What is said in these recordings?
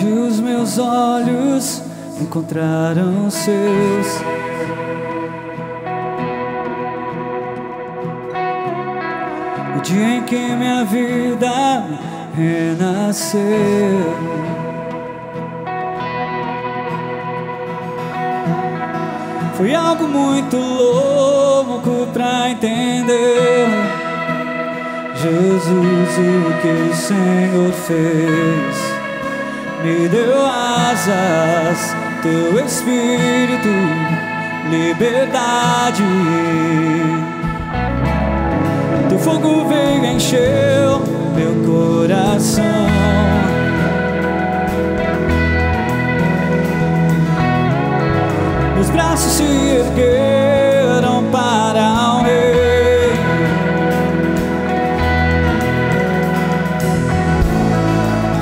onde os meus olhos encontraram seus. O dia em que minha vida renasceu. Foi algo muito louco pra entender, Jesus, o que o Senhor fez. Me deu asas, teu Espírito, liberdade. Teu fogo veio e encheu meu coração. Meus braços se ergueram para o Rei.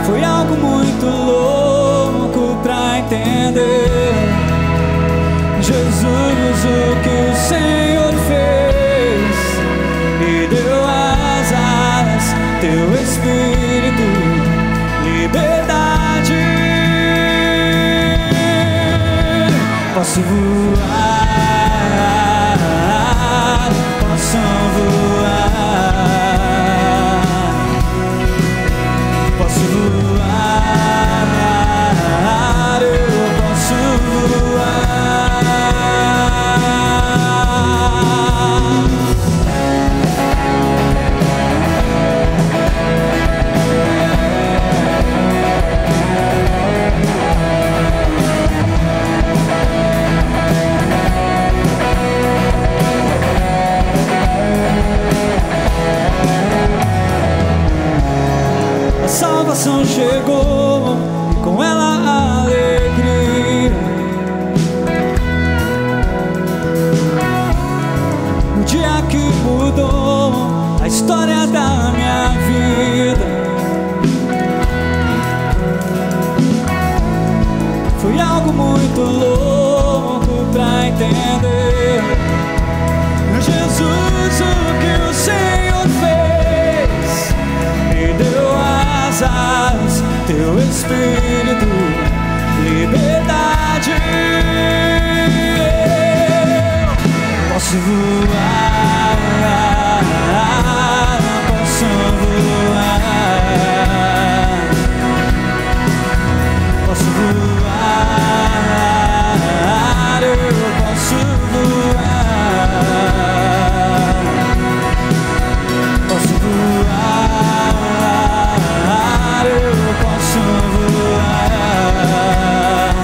Foi algo muito louco pra entender, Jesus, o que o Senhor fez. Me deu asas, teu Espírito, liberdade. Posso voar, posso voar, eu posso voar. A salvação chegou e com ela a alegria. Um dia que mudou a história da minha vida. Foi algo muito louco pra entender, Jesus, o que o Senhor fez. Me deu asas, teu Espírito, liberdade. Posso voar, posso voar, posso voar, eu posso voar, posso voar. Eu posso voar,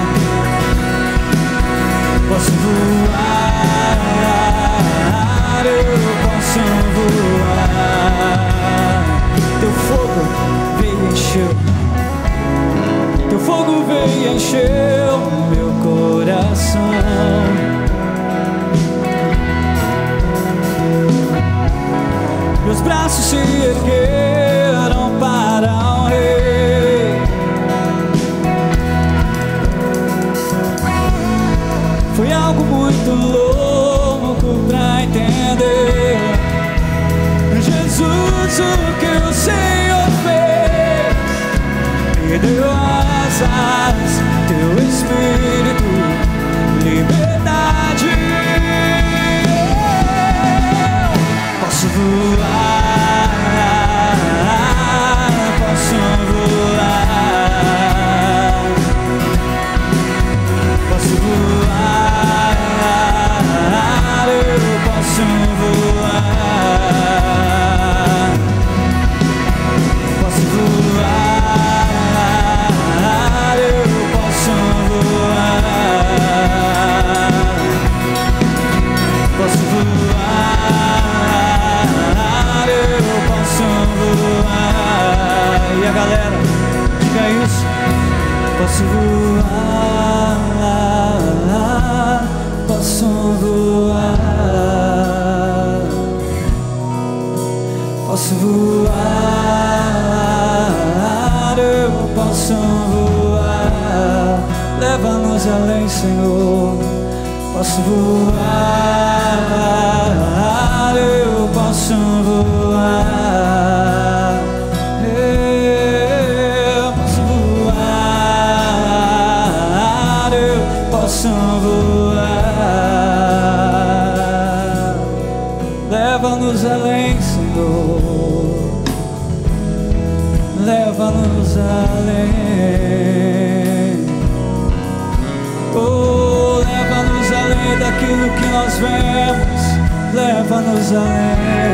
posso voar, eu posso voar. Teu fogo veio e encheu, teu fogo veio e encheu meu coração. Meus braços se ergueram para o Rei. Foi algo muito louco pra entender, Jesus, o que o Senhor fez. Me deu asas, teu Espírito, liberdade. Posso voar, posso voar, posso voar, eu posso voar, posso voar, eu posso voar, posso voar. Eu posso voar. E a galera, diga isso. Posso voar, posso voar, posso voar, eu posso voar. Leva-nos além, Senhor. Posso voar, eu posso voar, eu posso voar. leva-nos além. Oh, leva-nos além daquilo que nós vemos, leva-nos além.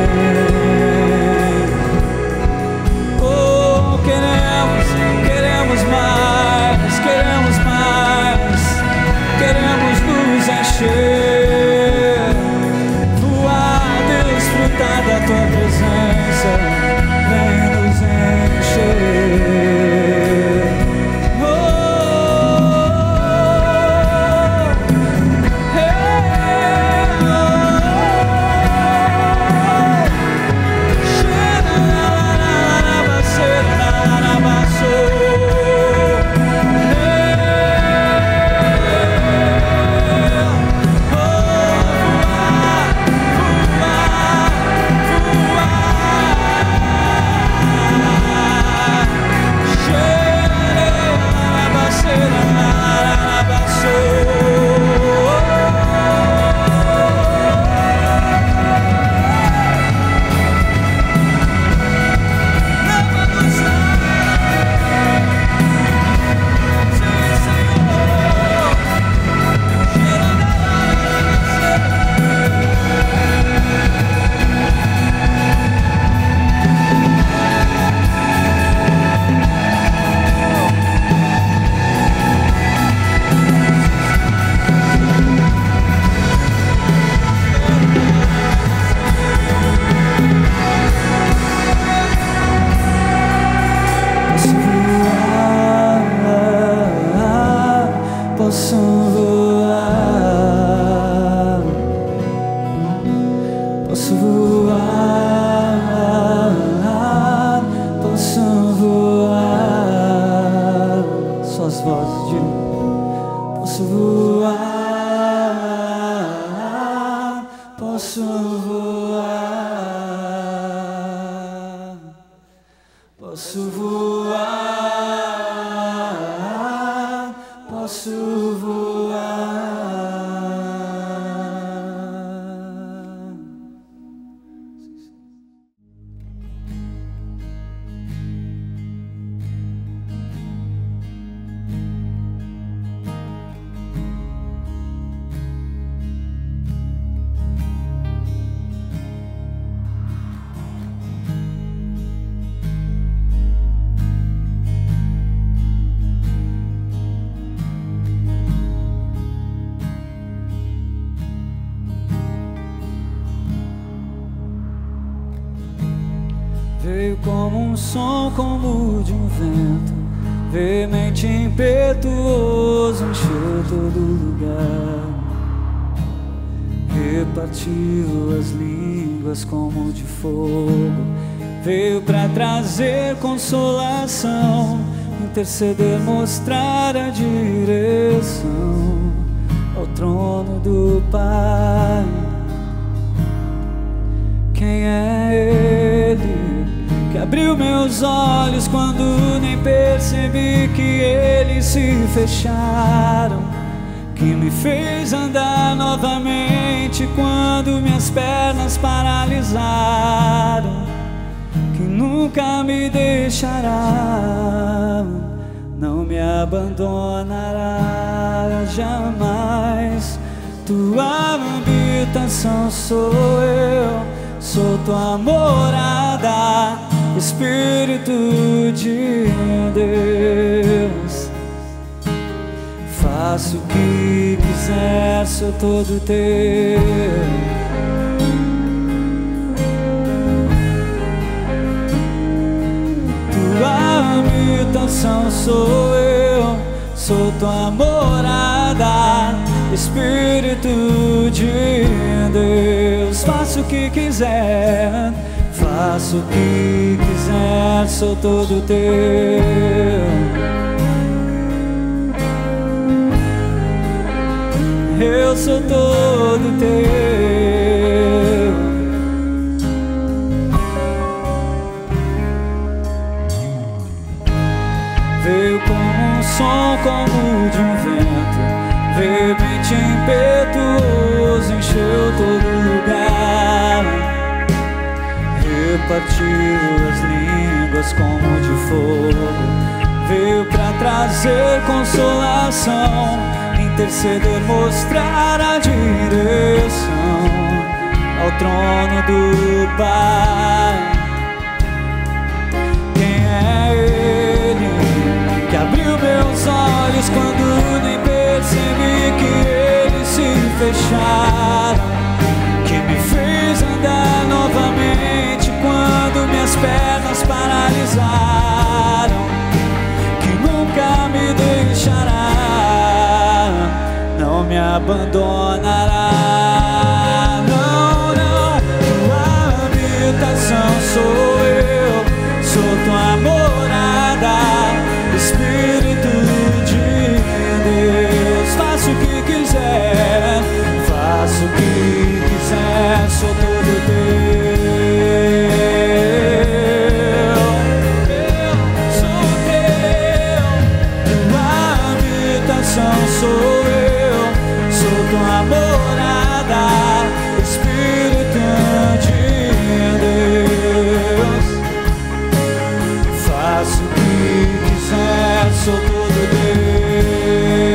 Oh, queremos mais, queremos nos encher, voar, desfrutar da tua presença. Consolação, interceder, mostrar a direção ao trono do Pai. Quem é Ele que abriu meus olhos quando nem percebi que eles se fecharam, que me fez andar novamente quando minhas pernas paralisaram, que nunca me deixará, não me abandonará jamais. Tua habitação sou eu, sou tua morada, Espírito de Deus. Faço o que quiser, sou todo teu. Habitação sou eu, sou tua morada, Espírito de Deus. Faço o que quiser, faço o que quiser, sou todo teu. Eu sou todo teu. Som como de um vento, rebente impetuoso, encheu todo lugar, repartiu as linhas línguas como de fogo, veio pra trazer consolação, interceder, mostrar a direção ao trono do Pai. Quem é Ele que abriu meus olhos quando nem percebi que eles se fecharam? Que me fez andar novamente quando minhas pernas paralisaram, que nunca me deixará, não me abandonará. Não, não, tua habitação sou eu, sou tua morada, Espírito de Deus. Faço o que quiser, faço o que sou todo teu, eu sou teu. Tua habitação sou eu, sou tua morada, Espírito de Deus. Faço o que quiser, sou todo teu.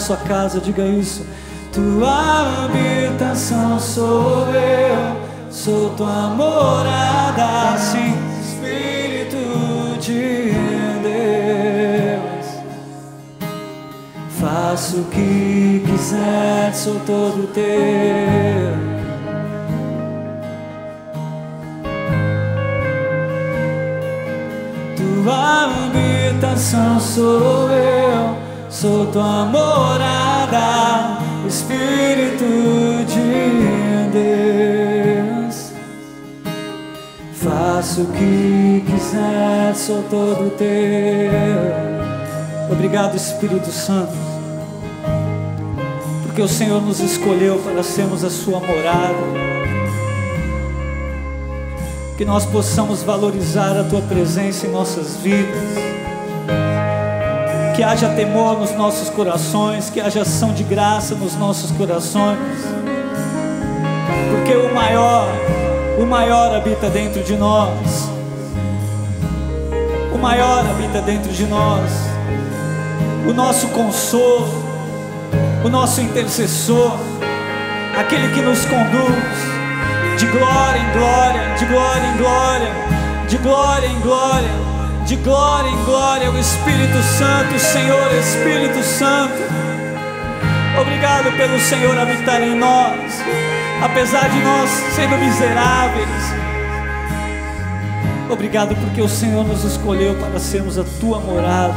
Sua casa, diga isso. Tua habitação sou eu, sou tua morada, sim, Espírito de Deus. Faço o que quiser, sou todo teu. Tua habitação sou eu, sou tua morada, Espírito de Deus. Faço o que quiser, sou todo teu. Obrigado, Espírito Santo, porque o Senhor nos escolheu para sermos a sua morada. Que nós possamos valorizar a tua presença em nossas vidas. Que haja temor nos nossos corações, que haja ação de graça nos nossos corações, porque o maior habita dentro de nós, o maior habita dentro de nós, o nosso consolo, o nosso intercessor, aquele que nos conduz de glória em glória, de glória em glória, de glória em glória, de glória em glória. O Espírito Santo, Senhor Espírito Santo, obrigado pelo Senhor habitar em nós, apesar de nós sendo miseráveis. Obrigado porque o Senhor nos escolheu para sermos a tua morada.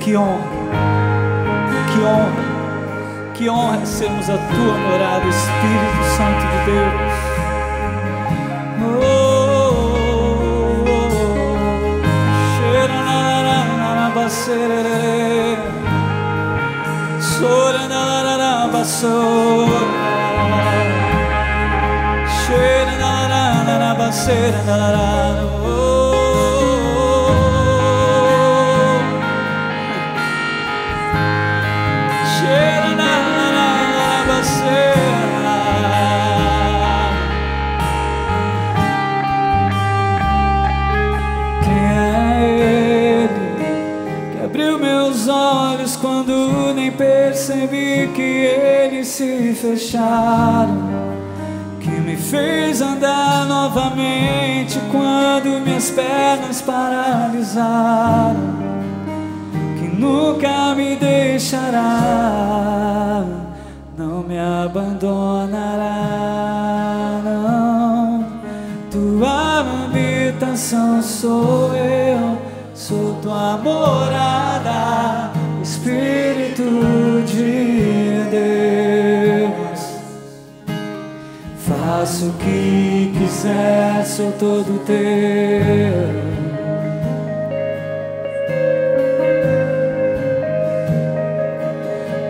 Que honra, que honra, que honra sermos a Tua morada, Espírito Santo de Deus. Quando nem percebi que eles se fecharam, que me fez andar novamente quando minhas pernas paralisaram, que nunca me deixará, não me abandonará, não. Tua habitação sou eu, sou tua morada, Espírito de Deus. Faço o que quiser, sou todo teu.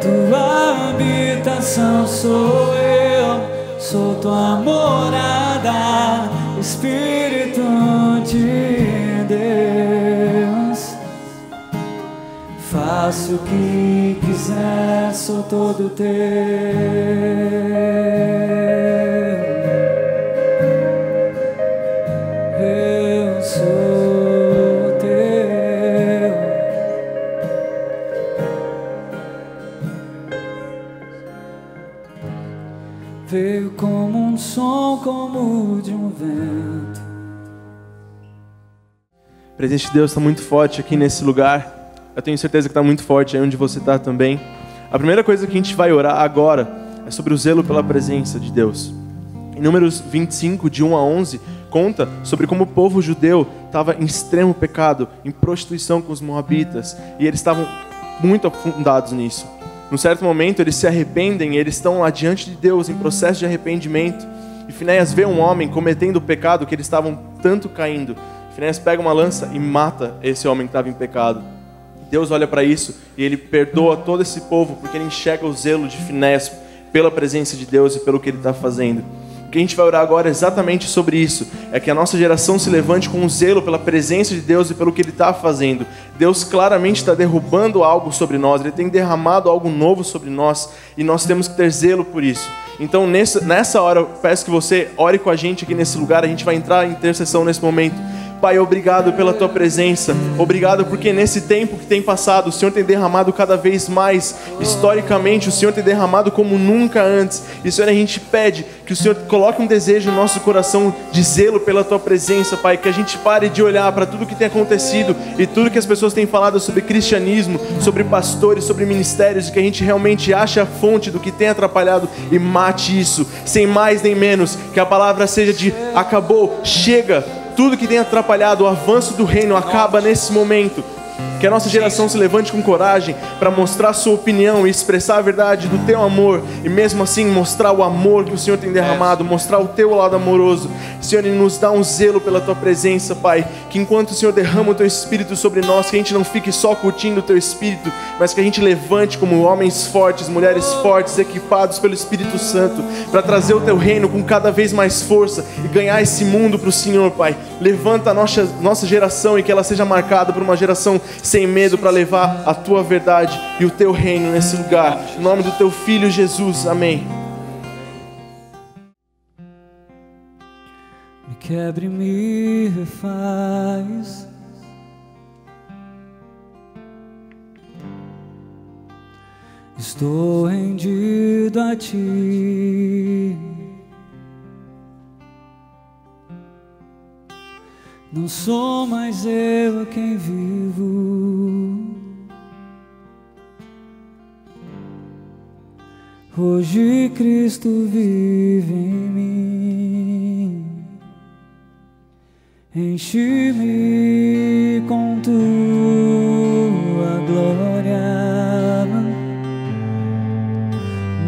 Tua habitação sou eu, sou tua morada, Espírito de Deus. Faço o que quiser, sou todo teu. Eu sou teu. Veio como um som, como de um vento. A presença de Deus está muito forte aqui nesse lugar. Eu tenho certeza que está muito forte aí onde você está também. A primeira coisa que a gente vai orar agora é sobre o zelo pela presença de Deus. Em Números 25, de 1 a 11, conta sobre como o povo judeu estava em extremo pecado, em prostituição com os moabitas, e eles estavam muito afundados nisso. Num certo momento, eles se arrependem, e eles estão lá diante de Deus, em processo de arrependimento, e Finéias vê um homem cometendo o pecado que eles estavam tanto caindo. Finéias pega uma lança e mata esse homem que estava em pecado. Deus olha para isso e Ele perdoa todo esse povo, porque Ele enxerga o zelo de Finéias pela presença de Deus e pelo que Ele está fazendo. O que a gente vai orar agora é exatamente sobre isso, é que a nossa geração se levante com um zelo pela presença de Deus e pelo que Ele está fazendo. Deus claramente está derrubando algo sobre nós, Ele tem derramado algo novo sobre nós e nós temos que ter zelo por isso. Então nessa hora eu peço que você ore com a gente aqui nesse lugar, a gente vai entrar em intercessão nesse momento. Pai, obrigado pela Tua presença, obrigado porque nesse tempo que tem passado, o Senhor tem derramado cada vez mais, historicamente o Senhor tem derramado como nunca antes, e Senhor, a gente pede que o Senhor coloque um desejo no nosso coração de zelo pela Tua presença, Pai, que a gente pare de olhar para tudo que tem acontecido, e tudo que as pessoas têm falado sobre cristianismo, sobre pastores, sobre ministérios, e que a gente realmente ache a fonte do que tem atrapalhado, e mate isso, sem mais nem menos, que a palavra seja de acabou, chega. Tudo que tem atrapalhado o avanço do reino acaba nesse momento. Que a nossa geração se levante com coragem para mostrar sua opinião e expressar a verdade do Teu amor. E mesmo assim mostrar o amor que o Senhor tem derramado, mostrar o Teu lado amoroso. Senhor, e nos dá um zelo pela Tua presença, Pai. Que enquanto o Senhor derrama o Teu Espírito sobre nós, que a gente não fique só curtindo o Teu Espírito, mas que a gente levante como homens fortes, mulheres fortes, equipados pelo Espírito Santo, para trazer o Teu reino com cada vez mais força e ganhar esse mundo para o Senhor, Pai. Levanta a nossa geração e que ela seja marcada por uma geração sem medo para levar a Tua verdade e o Teu reino nesse lugar. Em nome do Teu Filho Jesus, amém. Me quebra e me refaz, estou rendido a Ti. Não sou mais eu quem vivo, hoje Cristo vive em mim. Enche-me com Tua glória,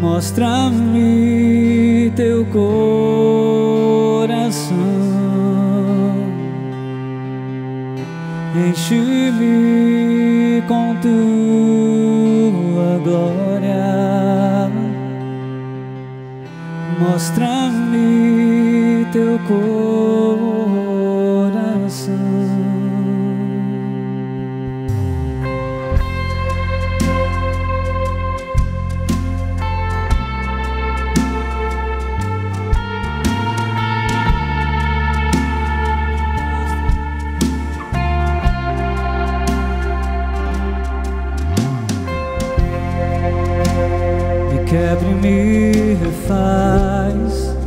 mostra-me teu coração, enche-me com tua glória, mostra-me teu coração. Quebre-me, refaz,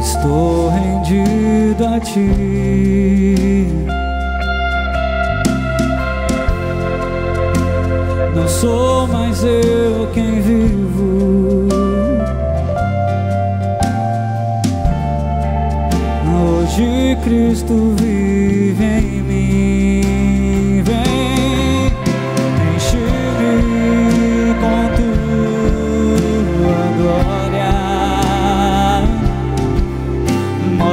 estou rendido a ti. Não sou mais eu quem vivo, hoje Cristo vive em mim.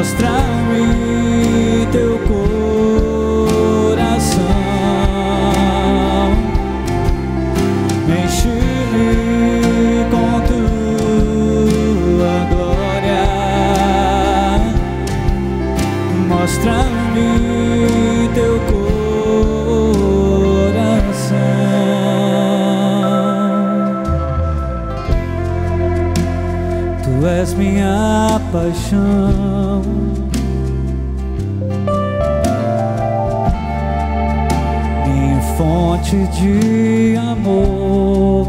Mostra-me teu coração, enche-me com tua glória, mostra-me teu coração. Tu és minha paixão, minha fonte de amor,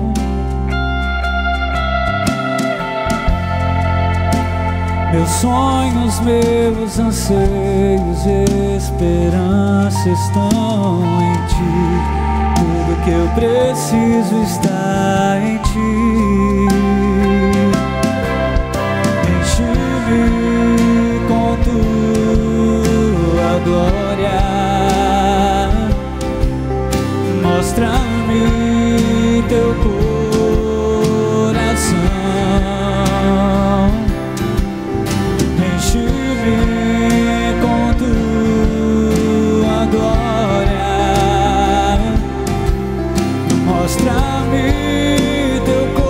meus sonhos, meus anseios e esperança estão em ti. Tudo que eu preciso está em ti. Com tua glória, mostra-me teu coração, enche-me com tua glória, mostra-me teu coração.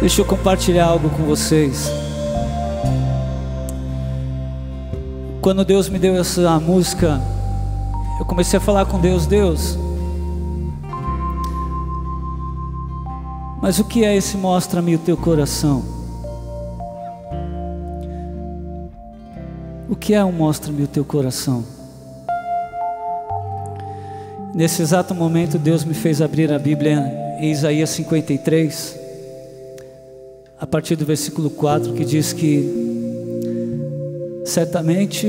Deixa eu compartilhar algo com vocês. Quando Deus me deu essa música, eu comecei a falar com Deus: Deus, mas o que é esse "mostra-me o teu coração"? O que é um "mostra-me o teu coração"? Nesse exato momento, Deus me fez abrir a Bíblia em Isaías 53, a partir do versículo 4, que diz que certamente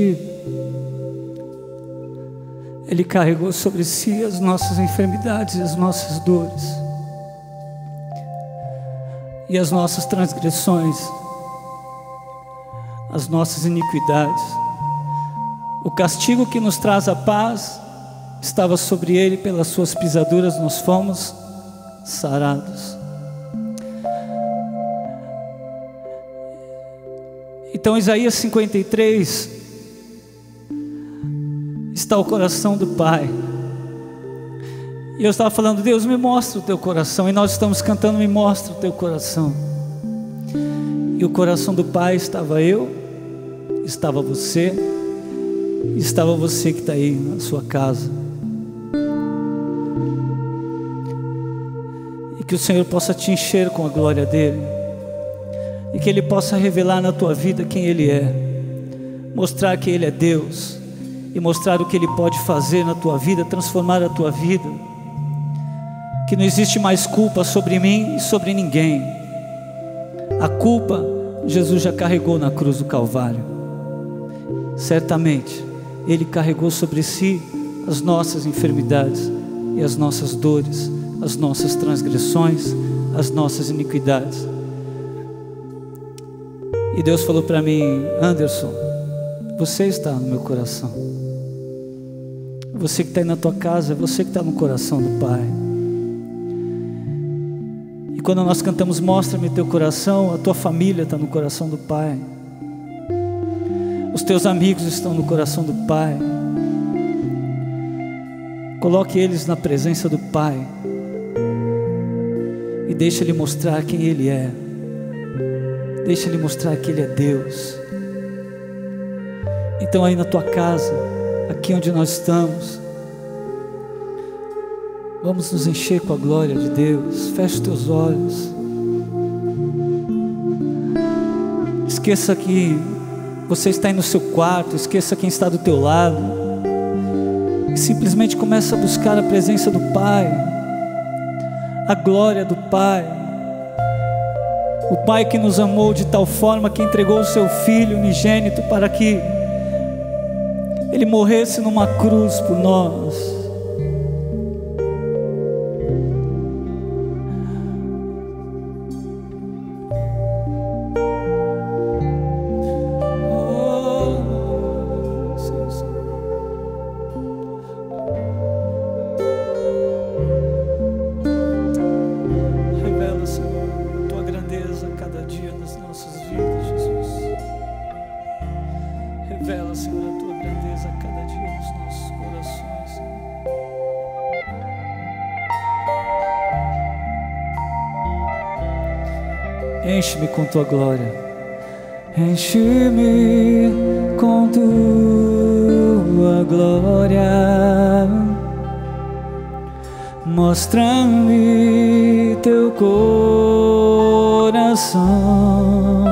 Ele carregou sobre si as nossas enfermidades e as nossas dores, e as nossas transgressões, as nossas iniquidades. O castigo que nos traz a paz estava sobre Ele, pelas suas pisaduras nós fomos sarados. Então, Isaías 53 está o coração do Pai. E eu estava falando: Deus, me mostra o teu coração. E nós estamos cantando: me mostra o teu coração. E o coração do Pai estava eu, estava você que está aí na sua casa. E que o Senhor possa te encher com a glória dEle, e que Ele possa revelar na tua vida quem Ele é, mostrar que Ele é Deus, e mostrar o que Ele pode fazer na tua vida, transformar a tua vida. Que não existe mais culpa sobre mim e sobre ninguém. A culpa Jesus já carregou na cruz do Calvário. Certamente Ele carregou sobre si as nossas enfermidades e as nossas dores, as nossas transgressões, as nossas iniquidades. E Deus falou para mim: Anderson, você está no meu coração. Você que está aí na tua casa, você que está no coração do Pai. E quando nós cantamos "mostra-me teu coração", a tua família está no coração do Pai. Os teus amigos estão no coração do Pai. Coloque eles na presença do Pai e deixa Ele mostrar quem Ele é. Deixa Ele mostrar que Ele é Deus. Então, aí na tua casa, aqui onde nós estamos, vamos nos encher com a glória de Deus. Feche os teus olhos. Esqueça que você está aí no seu quarto, esqueça quem está do teu lado, e simplesmente começa a buscar a presença do Pai, a glória do Pai. O Pai que nos amou de tal forma que entregou o seu Filho unigênito para que Ele morresse numa cruz por nós. Enche-me com tua glória, enche-me com tua glória, mostra-me teu coração,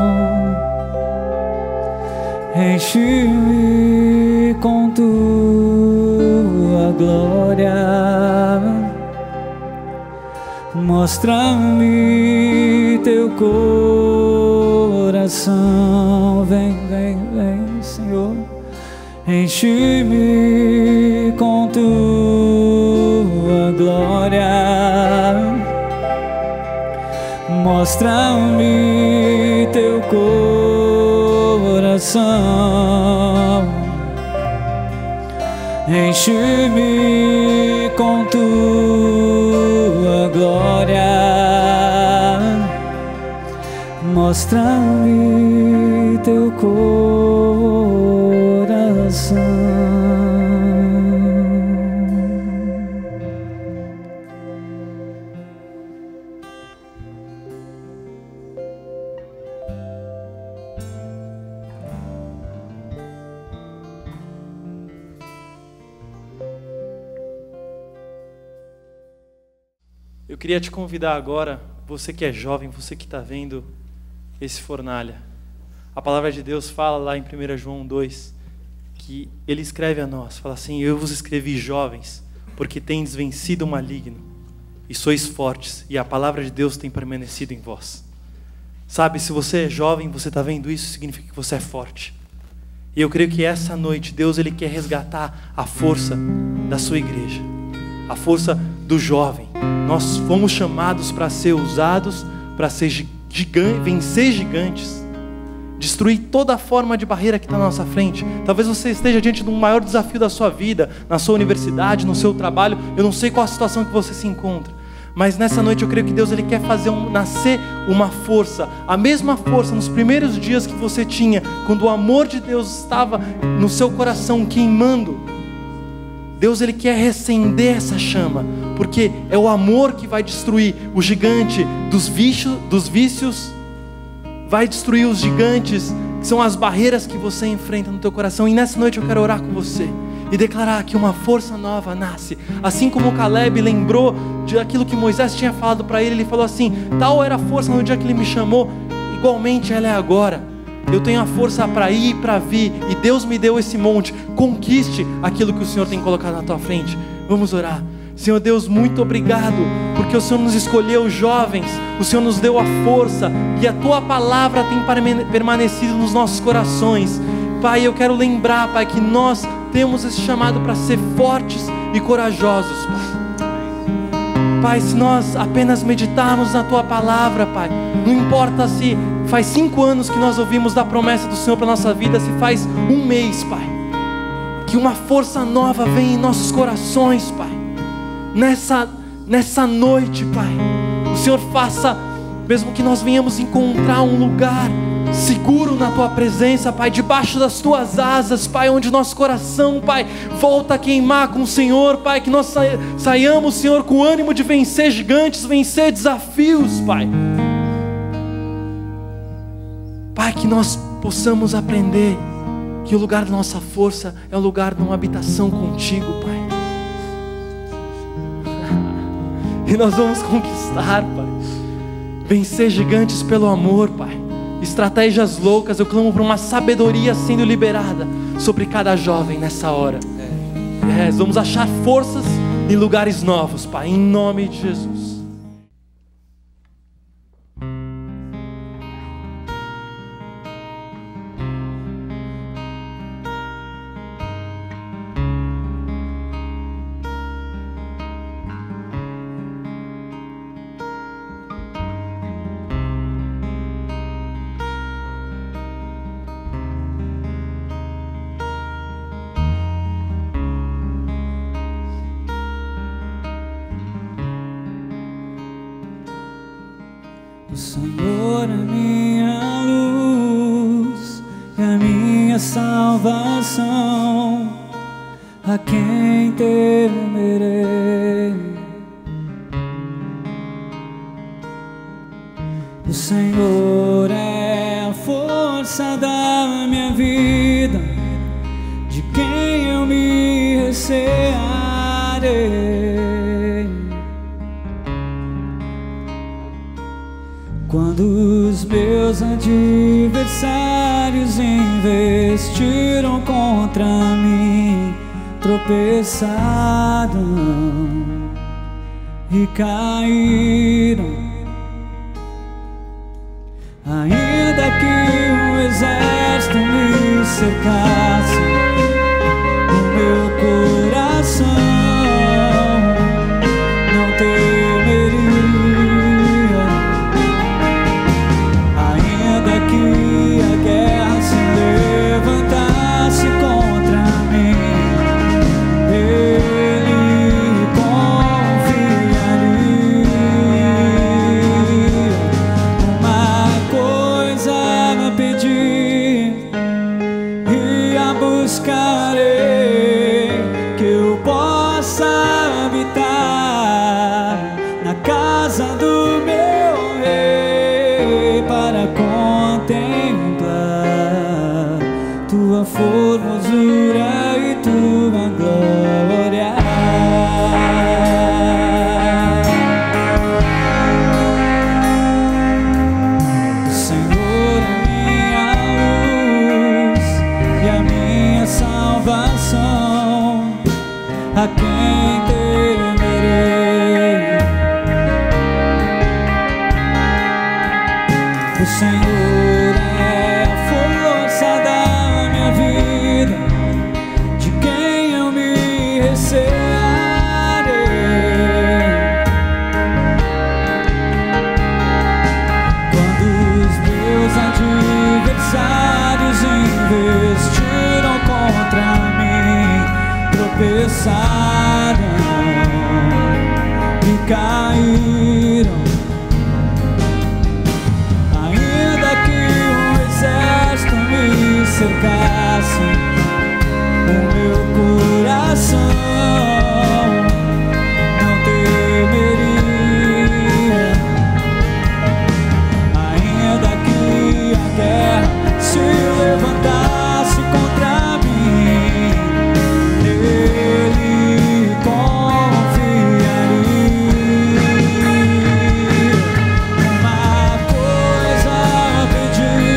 enche-me com tua glória. Mostra-me teu coração. Vem, vem, vem, Senhor. Enche-me com tua glória. Mostra-me teu coração. Enche-me com tua glória, mostra-me teu coração. queria te convidar agora, você que é jovem, você que está vendo esse Fornalha. A palavra de Deus fala lá em 1 João 2, que ele escreve a nós, fala assim: eu vos escrevi jovens, porque tendes vencido o maligno, e sois fortes, e a palavra de Deus tem permanecido em vós. Sabe, se você é jovem, você está vendo isso, significa que você é forte. E eu creio que essa noite, Deus ele quer resgatar a força da sua igreja, a força do jovem. Nós fomos chamados para ser usados, para vencer gigantes, destruir toda a forma de barreira que está na nossa frente. Talvez você esteja diante de um maior desafio da sua vida, na sua universidade, no seu trabalho. Eu não sei qual a situação que você se encontra, mas nessa noite eu creio que Deus ele quer fazer nascer uma força, a mesma força nos primeiros dias que você tinha, quando o amor de Deus estava no seu coração queimando. Deus ele quer reacender essa chama, porque é o amor que vai destruir o gigante dos vícios, vai destruir os gigantes, que são as barreiras que você enfrenta no teu coração. E nessa noite eu quero orar com você e declarar que uma força nova nasce. Assim como Caleb lembrou de aquilo que Moisés tinha falado para ele, ele falou assim: tal era a força no dia que ele me chamou, igualmente ela é agora. Eu tenho a força para ir e para vir, e Deus me deu esse monte. Conquiste aquilo que o Senhor tem colocado na tua frente. Vamos orar. Senhor Deus, muito obrigado, porque o Senhor nos escolheu jovens, o Senhor nos deu a força, e a Tua palavra tem permanecido nos nossos corações. Pai, eu quero lembrar, Pai, que nós temos esse chamado para ser fortes e corajosos, Pai. Pai, se nós apenas meditarmos na Tua palavra, Pai, não importa se faz 5 anos que nós ouvimos da promessa do Senhor para a nossa vida, se faz um mês, Pai, que uma força nova venha em nossos corações, Pai. Nessa noite, Pai, o Senhor faça, mesmo que nós venhamos encontrar um lugar seguro na Tua presença, Pai, debaixo das Tuas asas, Pai, onde nosso coração, Pai, volta a queimar com o Senhor, Pai, que nós saiamos, Senhor, com o ânimo de vencer gigantes, vencer desafios, Pai. Pai, que nós possamos aprender que o lugar da nossa força é o lugar de uma habitação contigo, Pai. E nós vamos conquistar, Pai, vencer gigantes pelo amor, Pai. Estratégias loucas, eu clamo por uma sabedoria sendo liberada sobre cada jovem nessa hora. Vamos achar forças em lugares novos, Pai, em nome de Jesus. A quem temerei? O Senhor é a força da minha vida, de quem eu me recearei. Quando os meus adversários investiram contra mim, tropeçaram e caíram. Ainda que um exército me cercasse, o meu coração não temeria. Ainda que a guerra se levantasse contra mim, formosura e tua glória. O Senhor é a força da minha vida, de quem eu me recearei. Quando os meus adversários investiram contra mim, tropeçaram e caíram. Cercasse o meu coração, não temeria, ainda que a guerra se levantasse contra mim, nele confiaria. Uma coisa pedi,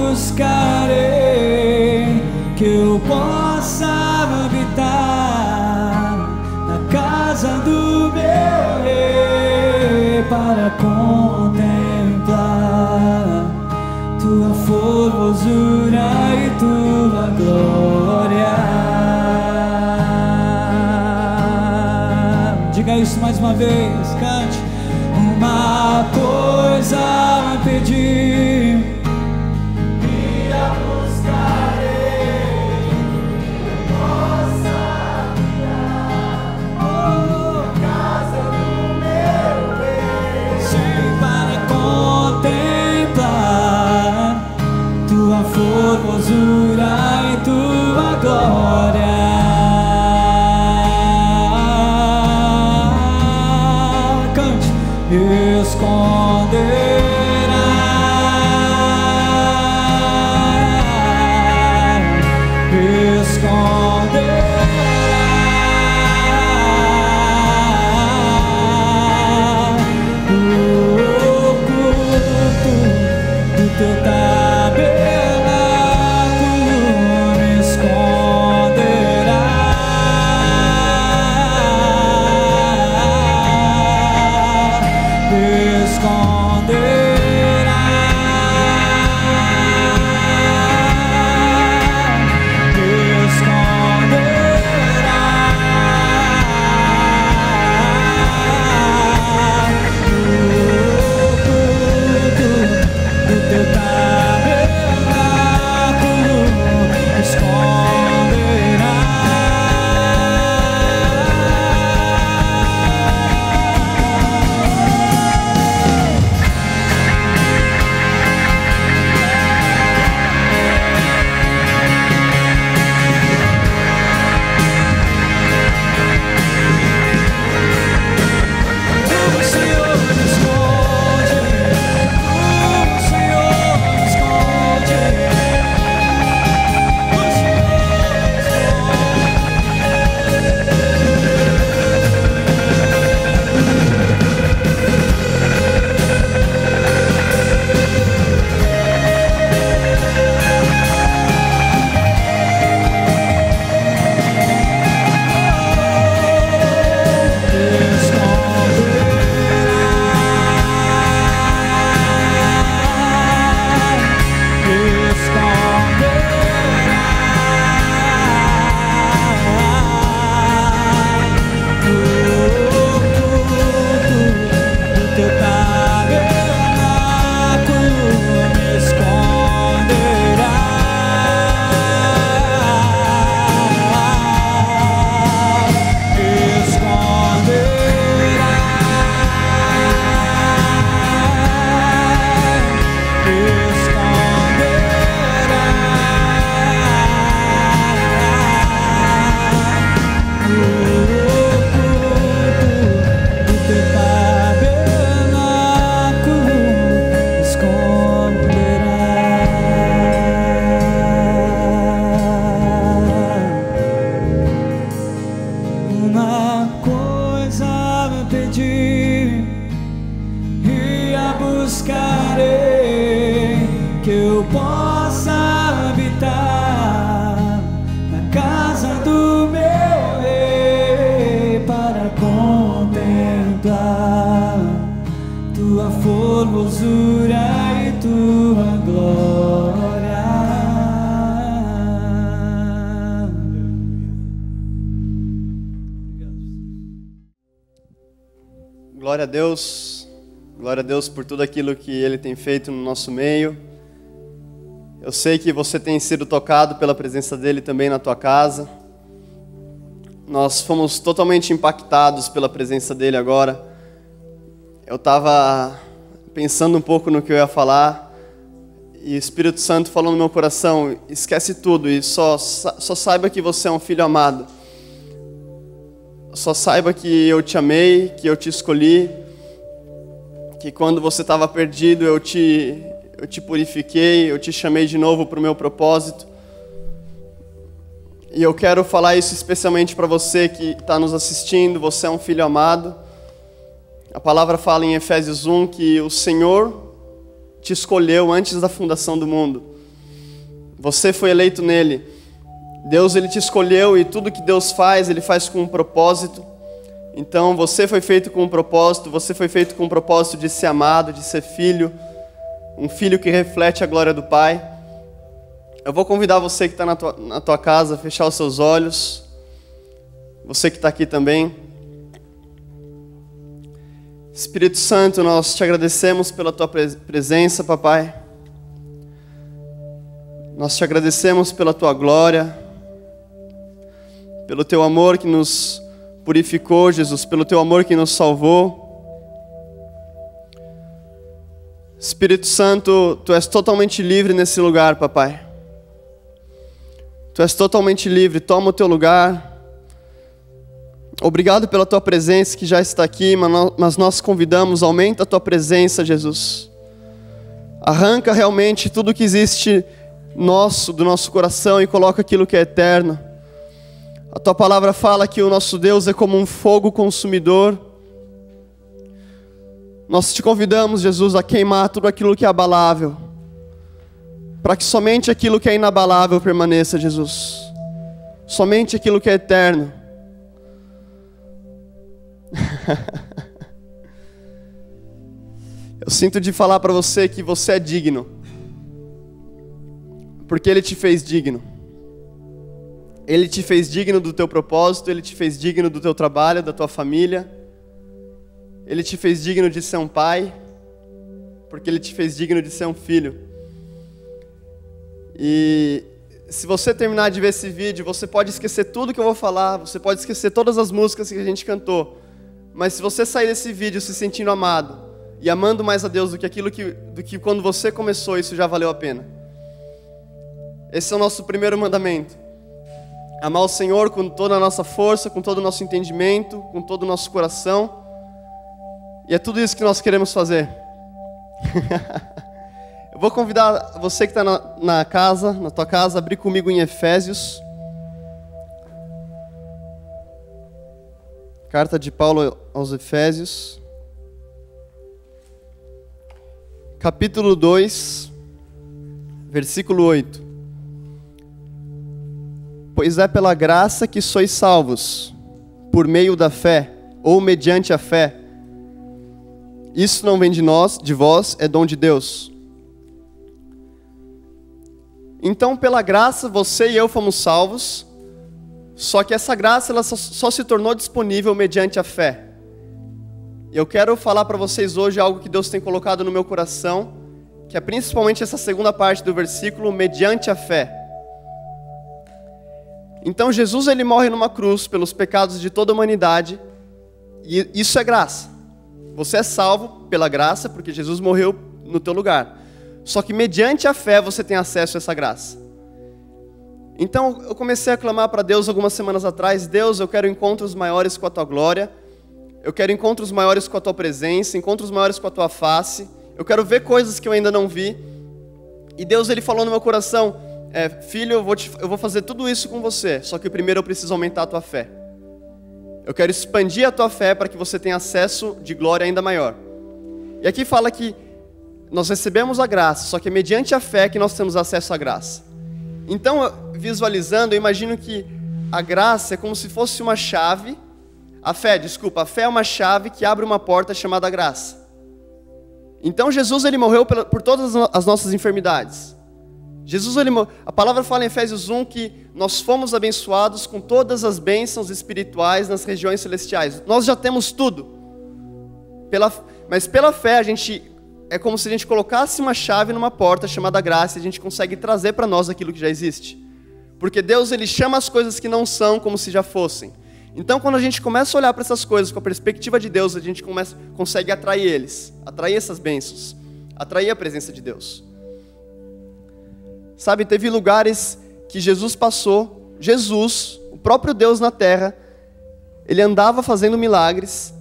buscarei, que eu possa habitar na casa do meu rei, para contemplar tua formosura e tua glória. Uma coisa pedi, me a buscarei. Teu tabernáculo formosura e tua glória. Glória a Deus. Glória a Deus por tudo aquilo que Ele tem feito no nosso meio. Eu sei que você tem sido tocado pela presença dEle também na tua casa. Nós fomos totalmente impactados pela presença dEle agora. Eu estava pensando um pouco no que eu ia falar e o Espírito Santo falou no meu coração: esquece tudo e só saiba que você é um filho amado. Só saiba que eu te amei, que eu te escolhi, que quando você estava perdido eu te purifiquei, eu te chamei de novo para o meu propósito. E eu quero falar isso especialmente para você que está nos assistindo. Você é um filho amado. A palavra fala em Efésios 1 que o Senhor te escolheu antes da fundação do mundo. Você foi eleito nele. Deus, Ele te escolheu, e tudo que Deus faz, Ele faz com um propósito. Então você foi feito com um propósito. Você foi feito com um propósito de ser amado, de ser filho. Um filho que reflete a glória do Pai. Eu vou convidar você que está na tua casa a fechar os seus olhos. Você que está aqui também. Espírito Santo, nós te agradecemos pela tua presença, papai. Nós te agradecemos pela tua glória. Pelo teu amor que nos purificou, Jesus, pelo teu amor que nos salvou. Espírito Santo, tu és totalmente livre nesse lugar, papai. Tu és totalmente livre, toma o teu lugar. Obrigado pela tua presença que já está aqui, mas nós convidamos, aumenta a tua presença, Jesus. Arranca realmente tudo que existe nosso, do nosso coração, e coloca aquilo que é eterno. A tua palavra fala que o nosso Deus é como um fogo consumidor. Nós te convidamos, Jesus, a queimar tudo aquilo que é abalável, para que somente aquilo que é inabalável permaneça, Jesus. Somente aquilo que é eterno. Eu sinto de falar para você que você é digno, porque Ele te fez digno. Ele te fez digno do teu propósito. Ele te fez digno do teu trabalho, da tua família. Ele te fez digno de ser um pai, porque Ele te fez digno de ser um filho. E se você terminar de ver esse vídeo, você pode esquecer tudo que eu vou falar, você pode esquecer todas as músicas que a gente cantou, mas se você sair desse vídeo se sentindo amado, e amando mais a Deus do que quando você começou, isso já valeu a pena. Esse é o nosso primeiro mandamento: amar o Senhor com toda a nossa força, com todo o nosso entendimento, com todo o nosso coração. E é tudo isso que nós queremos fazer. Eu vou convidar você que está na tua casa, abrir comigo em Efésios. Carta de Paulo aos Efésios. Capítulo 2, versículo 8. Pois é pela graça que sois salvos, por meio da fé, ou mediante a fé. Isso não vem de nós, de vós, é dom de Deus. Então, pela graça, você e eu fomos salvos, só que essa graça ela só se tornou disponível mediante a fé. Eu quero falar para vocês hoje algo que Deus tem colocado no meu coração, que é principalmente essa segunda parte do versículo, mediante a fé. Então, Jesus, Ele morre numa cruz pelos pecados de toda a humanidade, e isso é graça. Você é salvo pela graça, porque Jesus morreu no teu lugar. Só que mediante a fé você tem acesso a essa graça. Então eu comecei a clamar para Deus algumas semanas atrás: Deus, eu quero encontros maiores com a tua glória. Eu quero encontros maiores com a tua presença, encontros maiores com a tua face. Eu quero ver coisas que eu ainda não vi. E Deus, Ele falou no meu coração: filho, eu vou fazer tudo isso com você, só que primeiro eu preciso aumentar a tua fé. Eu quero expandir a tua fé para que você tenha acesso de glória ainda maior. E aqui fala que nós recebemos a graça, só que é mediante a fé que nós temos acesso à graça. Então, visualizando, eu imagino que a graça é como se fosse uma chave. A fé é uma chave que abre uma porta chamada graça. Então Jesus ele morreu por todas as nossas enfermidades. Jesus, a palavra fala em Efésios 1 que nós fomos abençoados com todas as bênçãos espirituais nas regiões celestiais. Nós já temos tudo. Mas pela fé a gente, é como se a gente colocasse uma chave numa porta chamada graça e a gente consegue trazer para nós aquilo que já existe. Porque Deus ele chama as coisas que não são como se já fossem. Então quando a gente começa a olhar para essas coisas com a perspectiva de Deus, a gente consegue atrair eles, atrair essas bênçãos, atrair a presença de Deus. Sabe, teve lugares que Jesus passou, Jesus, o próprio Deus na terra, ele andava fazendo milagres,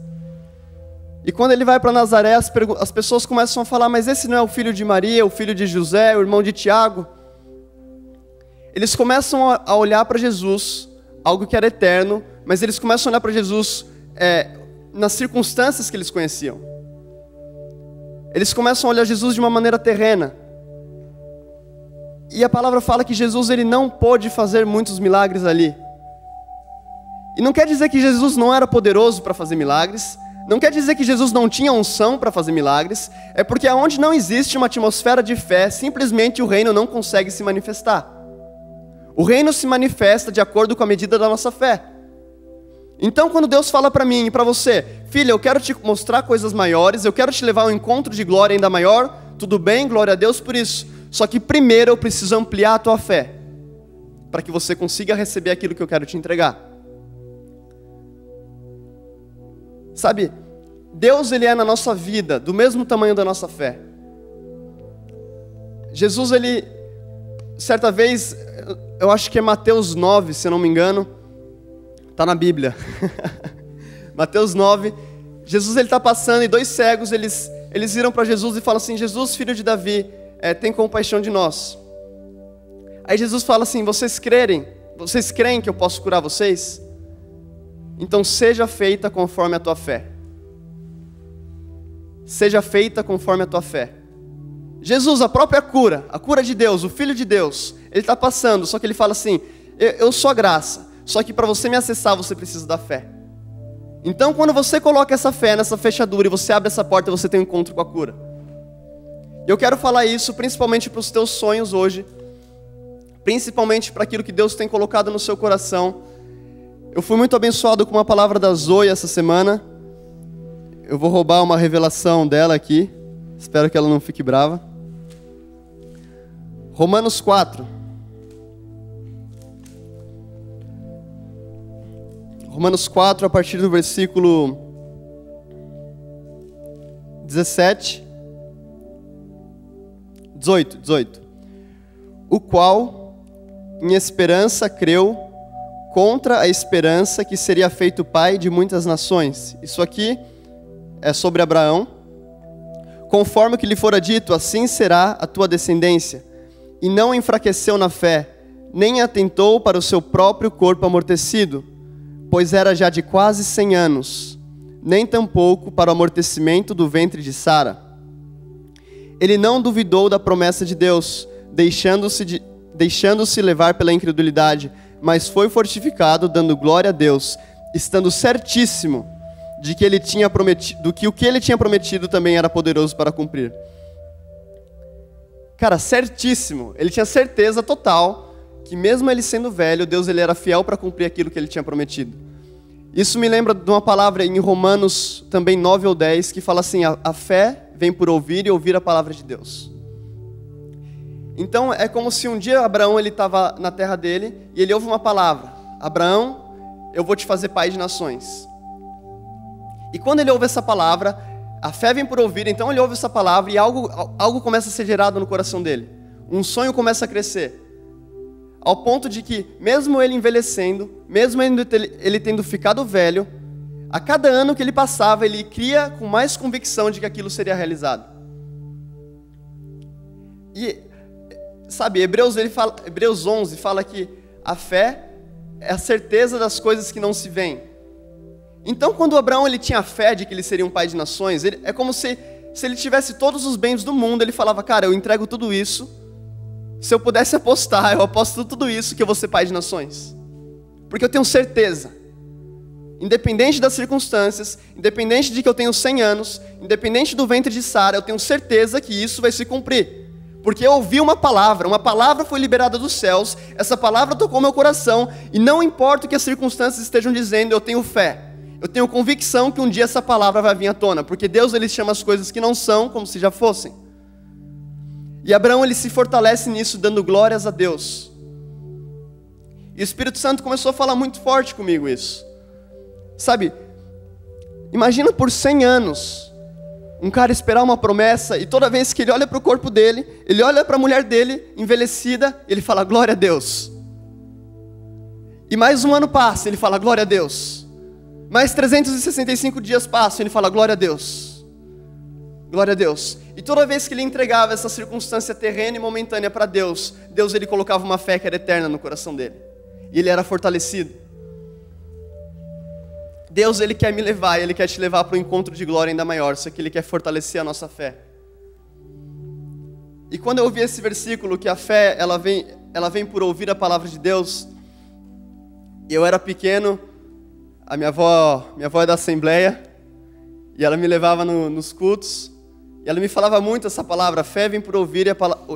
e quando ele vai para Nazaré, as pessoas começam a falar, mas esse não é o filho de Maria, o filho de José, o irmão de Tiago? Eles começam a olhar para Jesus, algo que era eterno, mas eles começam a olhar para Jesus nas circunstâncias que eles conheciam. Eles começam a olhar Jesus de uma maneira terrena. E a palavra fala que Jesus ele não pôde fazer muitos milagres ali. E não quer dizer que Jesus não era poderoso para fazer milagres. Não quer dizer que Jesus não tinha unção para fazer milagres. É porque onde não existe uma atmosfera de fé, simplesmente o reino não consegue se manifestar. O reino se manifesta de acordo com a medida da nossa fé. Então quando Deus fala para mim e para você, filha, eu quero te mostrar coisas maiores, eu quero te levar a um encontro de glória ainda maior, tudo bem, glória a Deus por isso. Só que primeiro eu preciso ampliar a tua fé, para que você consiga receber aquilo que eu quero te entregar. Sabe, Deus ele é na nossa vida, do mesmo tamanho da nossa fé. Jesus ele, certa vez, eu acho que é Mateus 9, se eu não me engano, está na Bíblia. Mateus 9, Jesus ele está passando e dois cegos, eles viram para Jesus e falam assim, Jesus, filho de Davi, tem compaixão de nós. Aí Jesus fala assim, vocês creem que eu posso curar vocês? Então seja feita conforme a tua fé. Seja feita conforme a tua fé. Jesus, a própria cura, a cura de Deus, o Filho de Deus, ele está passando, só que ele fala assim, eu sou a graça, só que para você me acessar você precisa da fé. Então quando você coloca essa fé nessa fechadura e você abre essa porta, você tem um encontro com a cura. Eu quero falar isso principalmente para os teus sonhos hoje, principalmente para aquilo que Deus tem colocado no seu coração. Eu fui muito abençoado com uma palavra da Zoe essa semana. Eu vou roubar uma revelação dela aqui, espero que ela não fique brava. Romanos 4. Romanos 4, a partir do versículo 18. O qual, em esperança, creu contra a esperança que seria feito pai de muitas nações. Isso aqui é sobre Abraão. Conforme o que lhe fora dito, assim será a tua descendência. E não enfraqueceu na fé, nem atentou para o seu próprio corpo amortecido, pois era já de quase 100 anos, nem tampouco para o amortecimento do ventre de Sara. Ele não duvidou da promessa de Deus, deixando-se levar pela incredulidade, mas foi fortificado, dando glória a Deus, estando certíssimo de que ele tinha prometido, do que o que ele tinha prometido também era poderoso para cumprir. Cara, certíssimo. Ele tinha certeza total que mesmo ele sendo velho, Deus ele era fiel para cumprir aquilo que ele tinha prometido. Isso me lembra de uma palavra em Romanos também 9 ou 10, que fala assim, a fé vem por ouvir e ouvir a palavra de Deus. Então é como se um dia Abraão ele estava na terra dele e ele ouve uma palavra. Abraão, eu vou te fazer pai de nações. E quando ele ouve essa palavra, a fé vem por ouvir, então ele ouve essa palavra e algo começa a ser gerado no coração dele. Um sonho começa a crescer. Ao ponto de que, mesmo ele envelhecendo, mesmo ele tendo ficado velho, a cada ano que ele passava, ele cria com mais convicção de que aquilo seria realizado. E, sabe, Hebreus 11 fala que a fé é a certeza das coisas que não se veem. Então, quando Abraão ele tinha fé de que ele seria um pai de nações, é como se ele tivesse todos os bens do mundo, ele falava, cara, eu entrego tudo isso, se eu pudesse apostar, eu aposto tudo isso que eu vou ser pai de nações. Porque eu tenho certeza. Independente das circunstâncias, independente de que eu tenho 100 anos, independente do ventre de Sara, eu tenho certeza que isso vai se cumprir. Porque eu ouvi uma palavra foi liberada dos céus, essa palavra tocou meu coração, e não importa o que as circunstâncias estejam dizendo, eu tenho fé. Eu tenho convicção que um dia essa palavra vai vir à tona, porque Deus, ele chama as coisas que não são como se já fossem. E Abraão, ele se fortalece nisso, dando glórias a Deus. E o Espírito Santo começou a falar muito forte comigo isso. Sabe, imagina por 100 anos, um cara esperar uma promessa, e toda vez que ele olha para o corpo dele, ele olha para a mulher dele, envelhecida, ele fala, glória a Deus. E mais um ano passa, ele fala, glória a Deus. Mais 365 dias passam, ele fala, glória a Deus. Glória a Deus. E toda vez que ele entregava essa circunstância terrena e momentânea para Deus, Deus, ele colocava uma fé que era eterna no coração dele. E ele era fortalecido. Deus, ele quer me levar, ele quer te levar para um encontro de glória ainda maior, só que ele quer fortalecer a nossa fé. E quando eu ouvi esse versículo, que a fé, ela vem por ouvir a palavra de Deus, eu era pequeno, a minha avó é da Assembleia, e ela me levava nos cultos, e ela me falava muito essa palavra, a fé vem por ouvir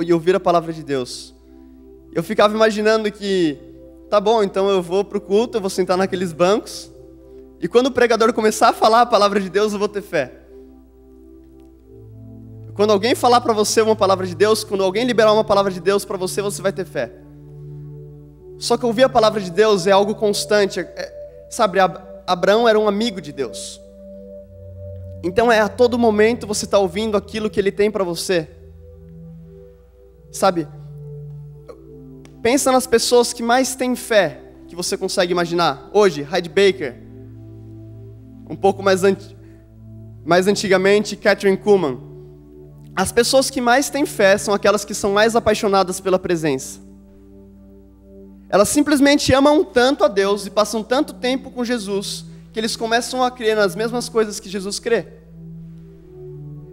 e ouvir a palavra de Deus. Eu ficava imaginando que, tá bom, então eu vou para o culto, eu vou sentar naqueles bancos, e quando o pregador começar a falar a palavra de Deus, eu vou ter fé. Quando alguém falar para você uma palavra de Deus, quando alguém liberar uma palavra de Deus para você, você vai ter fé. Só que ouvir a palavra de Deus é algo constante. Sabe, Abraão era um amigo de Deus. Então é a todo momento você está ouvindo aquilo que ele tem para você. Sabe, pensa nas pessoas que mais têm fé que você consegue imaginar. Hoje, Hyde Baker. Um pouco mais antigamente, Catherine Kuhlman. As pessoas que mais têm fé são aquelas que são mais apaixonadas pela presença. Elas simplesmente amam tanto a Deus e passam tanto tempo com Jesus, que eles começam a crer nas mesmas coisas que Jesus crê.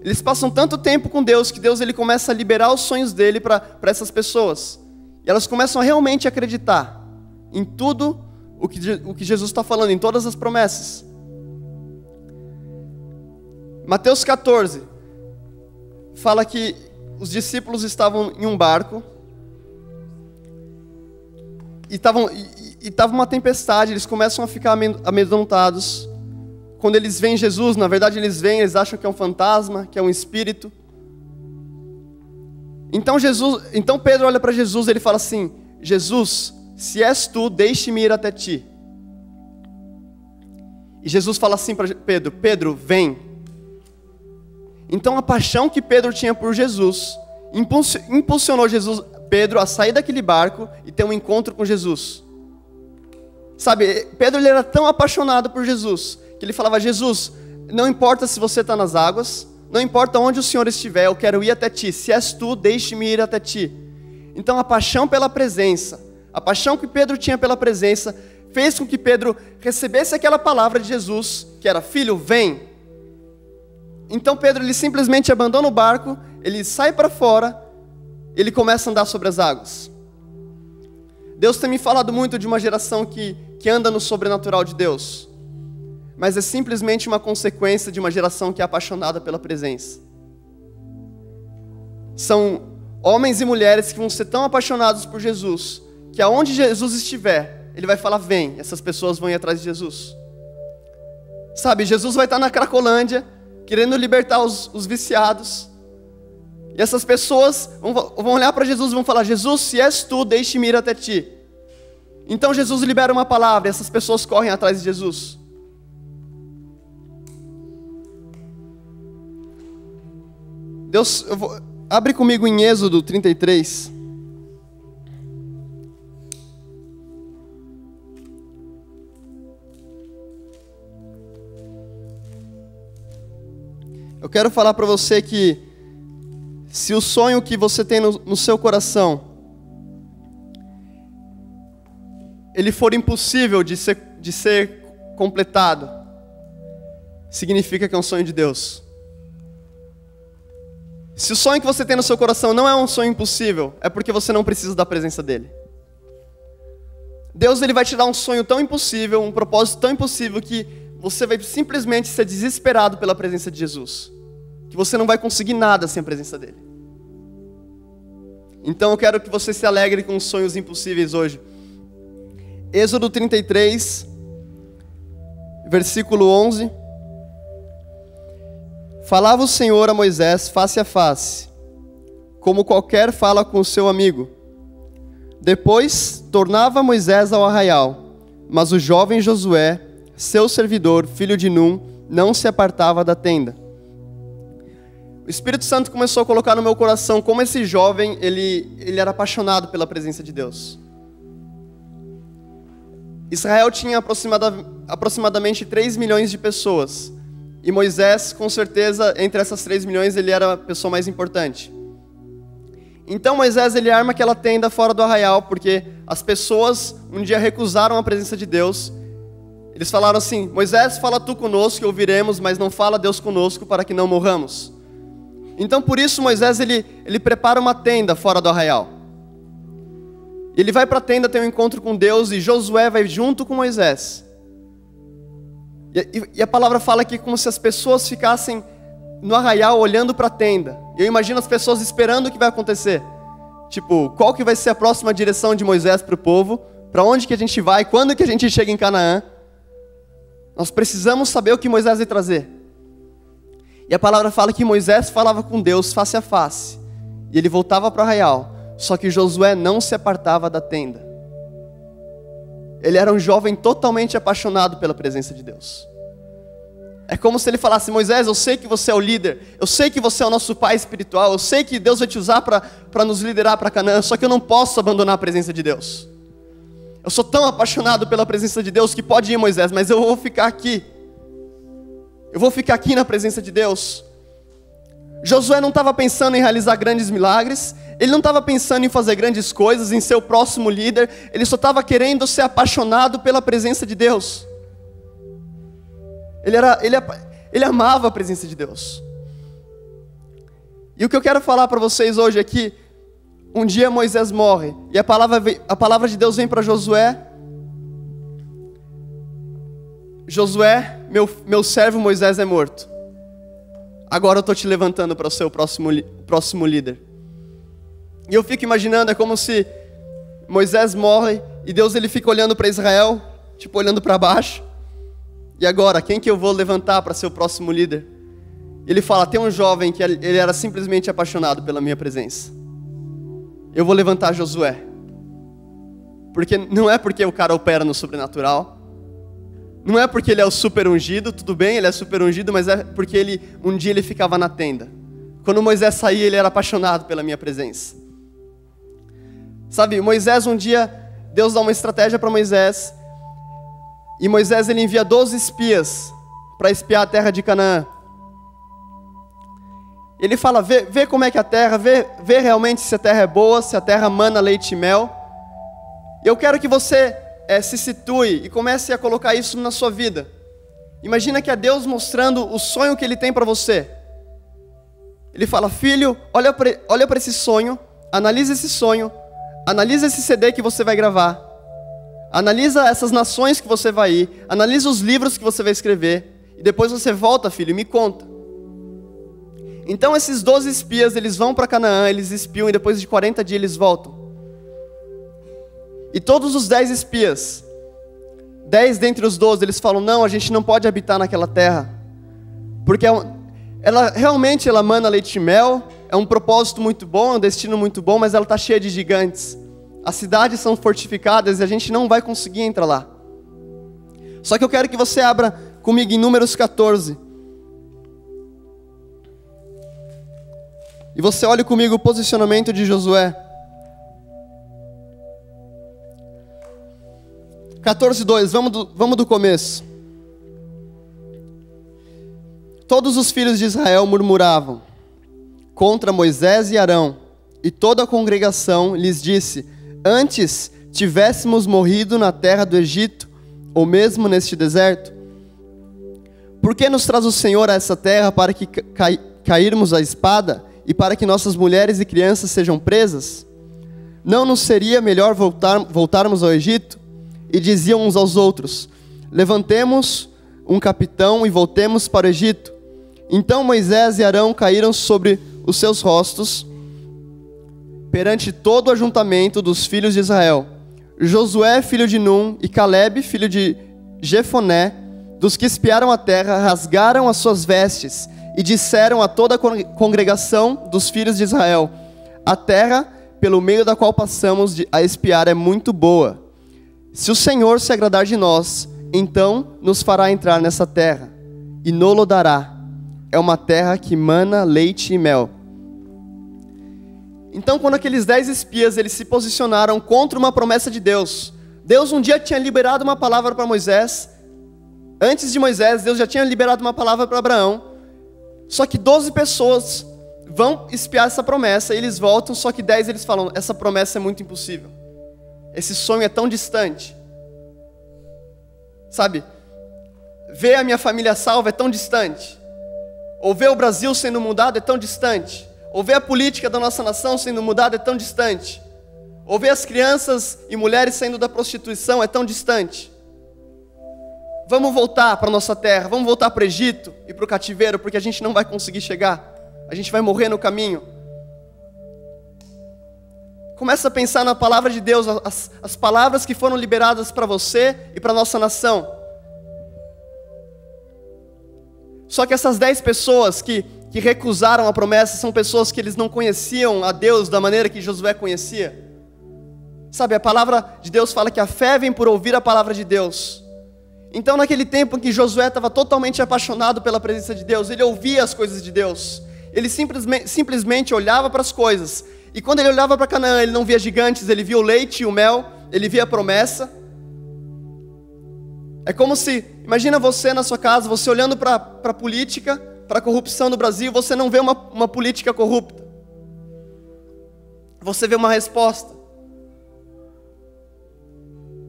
Eles passam tanto tempo com Deus, que Deus, ele começa a liberar os sonhos dele para essas pessoas. E elas começam a realmente acreditar em tudo o que Jesus está falando, em todas as promessas. Mateus 14 fala que os discípulos estavam em um barco e estava uma tempestade, eles começam a ficar amedrontados. Quando eles veem Jesus, na verdade eles acham que é um fantasma, que é um espírito. Então Pedro olha para Jesus e ele fala assim, Jesus, se és tu, deixe-me ir até ti. E Jesus fala assim para Pedro, Pedro, vem. Então a paixão que Pedro tinha por Jesus impulsionou Pedro a sair daquele barco e ter um encontro com Jesus. Sabe, Pedro, ele era tão apaixonado por Jesus, que ele falava, Jesus, não importa se você está nas águas, não importa onde o Senhor estiver, eu quero ir até ti, se és tu, deixe-me ir até ti. Então a paixão pela presença, a paixão que Pedro tinha pela presença, fez com que Pedro recebesse aquela palavra de Jesus, que era, filho, vem. Então Pedro, ele simplesmente abandona o barco, ele sai para fora, ele começa a andar sobre as águas. Deus tem me falado muito de uma geração que anda no sobrenatural de Deus, mas é simplesmente uma consequência de uma geração que é apaixonada pela presença. São homens e mulheres que vão ser tão apaixonados por Jesus, que aonde Jesus estiver, ele vai falar, vem, essas pessoas vão ir atrás de Jesus. Sabe, Jesus vai estar na Cracolândia, querendo libertar os viciados, e essas pessoas vão olhar para Jesus e vão falar, Jesus, se és tu, deixe-me ir até ti. Então Jesus libera uma palavra, e essas pessoas correm atrás de Jesus. Deus, abre comigo em Êxodo 33, eu quero falar para você que, se o sonho que você tem no seu coração, ele for impossível de ser completado, significa que é um sonho de Deus. Se o sonho que você tem no seu coração não é um sonho impossível, é porque você não precisa da presença dele. Deus ele vai te dar um sonho tão impossível, um propósito tão impossível, que você vai simplesmente ser desesperado pela presença de Jesus. Que você não vai conseguir nada sem a presença dele. Então eu quero que você se alegre com os sonhos impossíveis hoje. Êxodo 33, versículo 11. Falava o Senhor a Moisés face a face, como qualquer fala com o seu amigo. Depois tornava Moisés ao arraial, mas o jovem Josué, seu servidor, filho de Num, não se apartava da tenda. O Espírito Santo começou a colocar no meu coração como esse jovem, ele era apaixonado pela presença de Deus. Israel tinha aproximadamente 3 milhões de pessoas, e Moisés, com certeza, entre essas 3 milhões, ele era a pessoa mais importante. Então Moisés ele arma aquela tenda fora do arraial, porque as pessoas um dia recusaram a presença de Deus. Eles falaram assim: Moisés, fala tu conosco, que ouviremos, mas não fala Deus conosco, para que não morramos. Então por isso Moisés ele prepara uma tenda fora do arraial. Ele vai para a tenda, tem um encontro com Deus, e Josué vai junto com Moisés. E a palavra fala que como se as pessoas ficassem no arraial olhando para a tenda. Eu imagino as pessoas esperando o que vai acontecer. Tipo, qual que vai ser a próxima direção de Moisés para o povo? Para onde que a gente vai? Quando que a gente chega em Canaã? Nós precisamos saber o que Moisés vai trazer. E a palavra fala que Moisés falava com Deus face a face. E ele voltava para o arraial. Só que Josué não se apartava da tenda. Ele era um jovem totalmente apaixonado pela presença de Deus. É como se ele falasse: Moisés, eu sei que você é o líder, eu sei que você é o nosso pai espiritual, eu sei que Deus vai te usar para nos liderar para Canaã, só que eu não posso abandonar a presença de Deus. Eu sou tão apaixonado pela presença de Deus que pode ir, Moisés, mas eu vou ficar aqui. Eu vou ficar aqui na presença de Deus. Josué não estava pensando em realizar grandes milagres, ele não estava pensando em fazer grandes coisas, em ser o próximo líder, ele só estava querendo ser apaixonado pela presença de Deus. Ele amava a presença de Deus. E o que eu quero falar para vocês hoje é que um dia Moisés morre, e a palavra de Deus vem para Josué: Josué, meu servo Moisés é morto. Agora eu estou te levantando para ser o próximo líder. E eu fico imaginando, é como se Moisés morre, e Deus ele fica olhando para Israel, tipo olhando para baixo. E agora, quem que eu vou levantar para ser o próximo líder? Ele fala: tem um jovem que ele era simplesmente apaixonado pela minha presença. Eu vou levantar Josué. Porque não é porque o cara opera no sobrenatural. Não é porque ele é o super ungido, tudo bem, ele é super ungido, mas é porque um dia ele ficava na tenda. Quando Moisés saía, ele era apaixonado pela minha presença. Sabe, Moisés um dia, Deus dá uma estratégia para Moisés. E Moisés ele envia 12 espias para espiar a terra de Canaã. Ele fala: vê como é que é a terra, vê realmente se a terra é boa, se a terra mana leite e mel. Eu quero que você se situe e comece a colocar isso na sua vida. Imagina que é Deus mostrando o sonho que Ele tem para você. Ele fala: filho, olha para esse sonho, analisa esse sonho, analisa esse CD que você vai gravar. Analisa essas nações que você vai ir, analisa os livros que você vai escrever, e depois você volta, filho, e me conta. Então esses 12 espias, eles vão para Canaã, eles espiam, e depois de 40 dias eles voltam. E todos os 10 espias, 10 dentre os 12, eles falam: não, a gente não pode habitar naquela terra, porque ela realmente mana leite e mel, é um propósito muito bom, é um destino muito bom, mas ela está cheia de gigantes. As cidades são fortificadas e a gente não vai conseguir entrar lá. Só que eu quero que você abra comigo em Números 14. E você olhe comigo o posicionamento de Josué. 14:2, vamos do começo. Todos os filhos de Israel murmuravam contra Moisés e Arão, e toda a congregação lhes disse: antes tivéssemos morrido na terra do Egito, ou mesmo neste deserto. Por que nos traz o Senhor a essa terra para que cairmos à espada, e para que nossas mulheres e crianças sejam presas? Não nos seria melhor voltarmos ao Egito? e diziam uns aos outros: levantemos um capitão e voltemos para o Egito. Então Moisés e Arão caíram sobre os seus rostos perante todo o ajuntamento dos filhos de Israel. Josué, filho de Num, e Calebe, filho de Jefoné, dos que espiaram a terra, rasgaram as suas vestes e disseram a toda a congregação dos filhos de Israel: a terra pelo meio da qual passamos a espiar é muito boa. Se o Senhor se agradar de nós, então nos fará entrar nessa terra e nolo dará. É uma terra que mana leite e mel. Então, quando aqueles 10 espias eles se posicionaram contra uma promessa de Deus, Deus um dia tinha liberado uma palavra para Moisés. Antes de Moisés, Deus já tinha liberado uma palavra para Abraão. Só que 12 pessoas vão espiar essa promessa, e eles voltam, só que 10 eles falam: essa promessa é muito impossível. Esse sonho é tão distante. Sabe? Ver a minha família salva é tão distante. Ou ver o Brasil sendo mudado é tão distante. Ou ver a política da nossa nação sendo mudada é tão distante. Ou ver as crianças e mulheres saindo da prostituição é tão distante. Vamos voltar para a nossa terra, vamos voltar para o Egito e para o cativeiro, porque a gente não vai conseguir chegar. A gente vai morrer no caminho. Começa a pensar na palavra de Deus, as palavras que foram liberadas para você e para a nossa nação. Só que essas 10 pessoas que recusaram a promessa são pessoas que eles não conheciam a Deus da maneira que Josué conhecia. Sabe, a palavra de Deus fala que a fé vem por ouvir a palavra de Deus. Então, naquele tempo em que Josué estava totalmente apaixonado pela presença de Deus, ele ouvia as coisas de Deus. Ele simplesmente olhava para as coisas. E quando ele olhava para Canaã, ele não via gigantes, ele via o leite e o mel, ele via a promessa. É como se, imagina você na sua casa, você olhando para a política, para a corrupção do Brasil, você não vê uma política corrupta. Você vê uma resposta.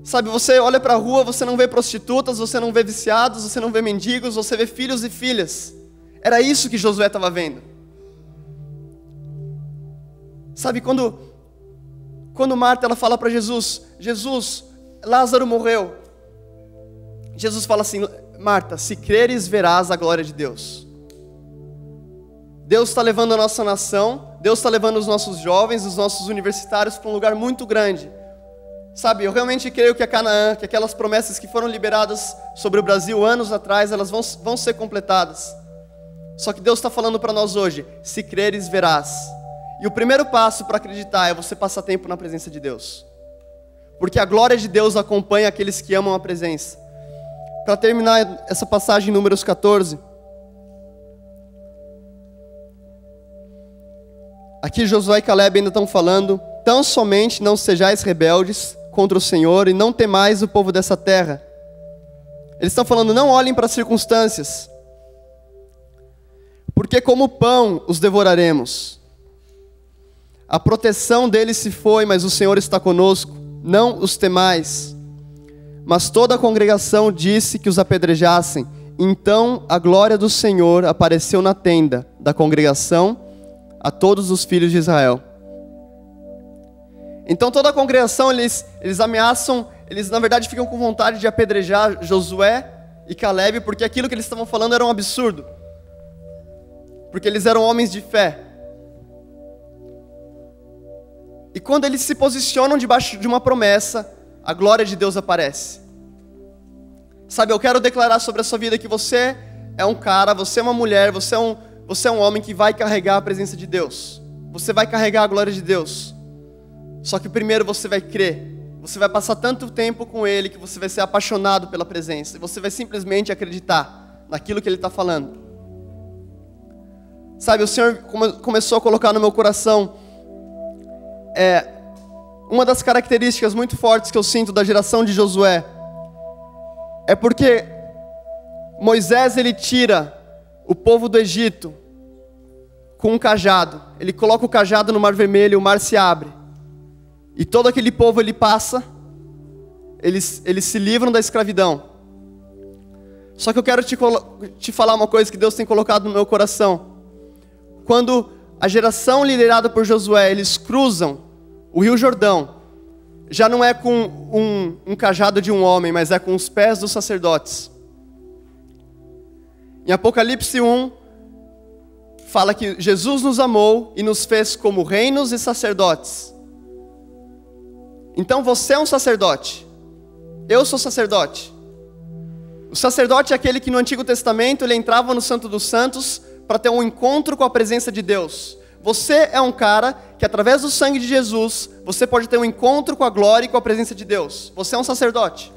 Sabe, você olha para a rua, você não vê prostitutas, você não vê viciados, você não vê mendigos, você vê filhos e filhas. Era isso que Josué estava vendo. Sabe, quando Marta ela fala para Jesus: Jesus, Lázaro morreu. Jesus fala assim: Marta, se creres, verás a glória de Deus. Deus está levando a nossa nação, Deus está levando os nossos jovens, os nossos universitários para um lugar muito grande. Sabe, eu realmente creio que a Canaã, que aquelas promessas que foram liberadas sobre o Brasil anos atrás, elas vão ser completadas. Só que Deus está falando para nós hoje: se creres, verás. E o primeiro passo para acreditar é você passar tempo na presença de Deus. Porque a glória de Deus acompanha aqueles que amam a presença. Para terminar essa passagem em Números 14... Aqui Josué e Calebe ainda estão falando: tão somente não sejais rebeldes contra o Senhor e não temais o povo dessa terra. Eles estão falando: não olhem para as circunstâncias, porque como pão os devoraremos. A proteção deles se foi, mas o Senhor está conosco, não os temais. Mas toda a congregação disse que os apedrejassem. Então a glória do Senhor apareceu na tenda da congregação a todos os filhos de Israel. Então toda a congregação, eles ameaçam, eles na verdade ficam com vontade de apedrejar Josué e Calebe, porque aquilo que eles estavam falando era um absurdo. Porque eles eram homens de fé. E quando eles se posicionam debaixo de uma promessa, a glória de Deus aparece. Sabe, eu quero declarar sobre a sua vida que você é um cara, você é uma mulher, você é um homem que vai carregar a presença de Deus. Você vai carregar a glória de Deus. Só que primeiro você vai crer. Você vai passar tanto tempo com Ele que você vai ser apaixonado pela presença. E você vai simplesmente acreditar naquilo que Ele está falando. Sabe, o Senhor começou a colocar no meu coração uma das características muito fortes que eu sinto da geração de Josué. É porque Moisés, ele tira o povo do Egito com um cajado. Ele coloca o cajado no Mar Vermelho, o mar se abre. E todo aquele povo, ele passa, eles se livram da escravidão. Só que eu quero te falar uma coisa que Deus tem colocado no meu coração. Quando a geração liderada por Josué, eles cruzam o Rio Jordão, já não é com um cajado de um homem, mas é com os pés dos sacerdotes. Em Apocalipse 1, fala que Jesus nos amou e nos fez como reinos e sacerdotes. Então você é um sacerdote. Eu sou sacerdote. O sacerdote é aquele que no Antigo Testamento, ele entrava no Santo dos Santos para ter um encontro com a presença de Deus. Você é um cara que através do sangue de Jesus, você pode ter um encontro com a glória e com a presença de Deus. Você é um sacerdote.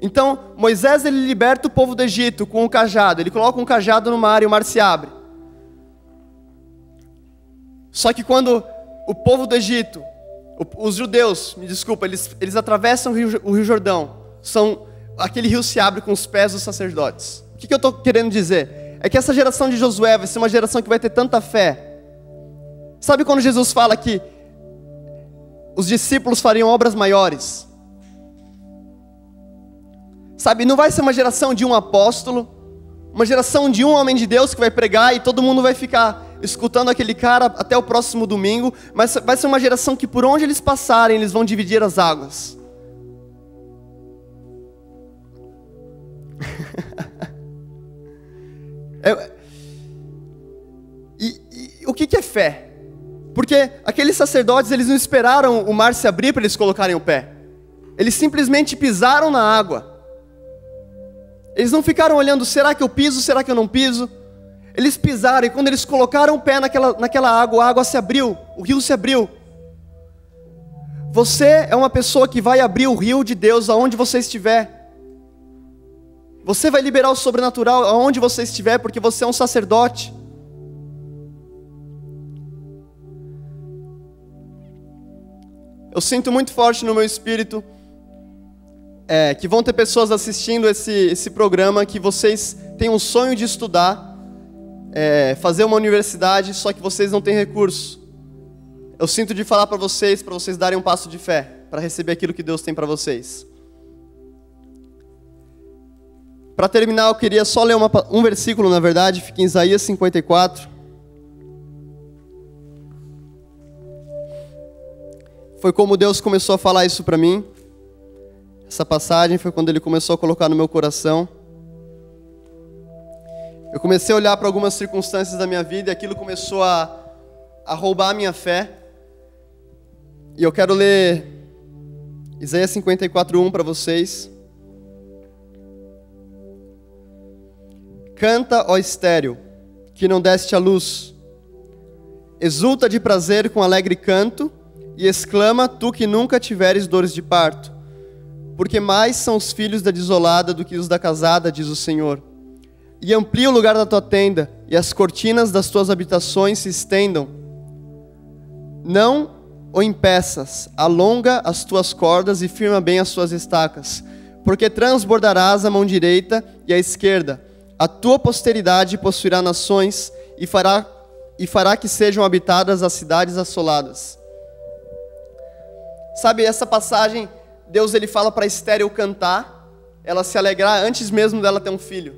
Então, Moisés ele liberta o povo do Egito com um cajado. Ele coloca um cajado no mar e o mar se abre. Só que quando o povo do Egito, os judeus, me desculpa, eles atravessam o Rio Jordão. Aquele rio se abre com os pés dos sacerdotes. O que eu estou querendo dizer? É que essa geração de Josué vai ser uma geração que vai ter tanta fé. Sabe quando Jesus fala que os discípulos fariam obras maiores? Sabe, não vai ser uma geração de um apóstolo, uma geração de um homem de Deus que vai pregar e todo mundo vai ficar escutando aquele cara até o próximo domingo, mas vai ser uma geração que por onde eles passarem, eles vão dividir as águas. E o que é fé? Porque aqueles sacerdotes, eles não esperaram o mar se abrir para eles colocarem o pé. Eles simplesmente pisaram na água. Eles não ficaram olhando, será que eu piso, será que eu não piso? Eles pisaram e quando eles colocaram o pé naquela água, a água se abriu, o rio se abriu. Você é uma pessoa que vai abrir o rio de Deus aonde você estiver. Você vai liberar o sobrenatural aonde você estiver, porque você é um sacerdote. Eu sinto muito forte no meu espírito, que vão ter pessoas assistindo esse programa, que vocês têm um sonho de estudar, fazer uma universidade, só que vocês não têm recurso. Eu sinto de falar para vocês darem um passo de fé, para receber aquilo que Deus tem para vocês. Para terminar, eu queria só ler um versículo, na verdade, fica em Isaías 54. Foi como Deus começou a falar isso para mim. Essa passagem foi quando ele começou a colocar no meu coração. Eu comecei a olhar para algumas circunstâncias da minha vida e aquilo começou a roubar a minha fé. E eu quero ler Isaías 54:1 para vocês. Canta, ó estéril, que não deste à luz. Exulta de prazer com alegre canto e exclama, tu que nunca tiveres dores de parto. Porque mais são os filhos da desolada do que os da casada, diz o Senhor. E amplia o lugar da tua tenda, e as cortinas das tuas habitações se estendam. Não o impeças, alonga as tuas cordas e firma bem as tuas estacas. Porque transbordarás a mão direita e a esquerda. A tua posteridade possuirá nações e fará que sejam habitadas as cidades assoladas. Sabe, essa passagem... Deus ele fala para a estéril cantar, ela se alegrar antes mesmo dela ter um filho.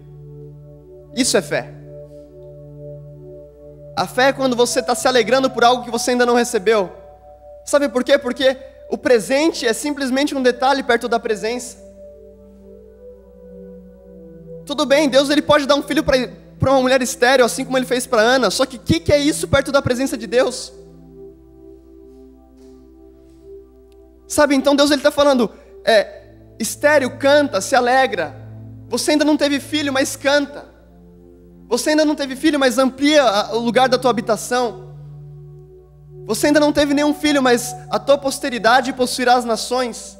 Isso é fé. A fé é quando você está se alegrando por algo que você ainda não recebeu. Sabe por quê? Porque o presente é simplesmente um detalhe perto da presença. Tudo bem, Deus ele pode dar um filho para uma mulher estéril, assim como ele fez para Ana. Só que o que é isso perto da presença de Deus? Sabe, então Deus está falando, estéril, canta, se alegra. Você ainda não teve filho, mas canta. Você ainda não teve filho, mas amplia o lugar da tua habitação. Você ainda não teve nenhum filho, mas a tua posteridade possuirá as nações.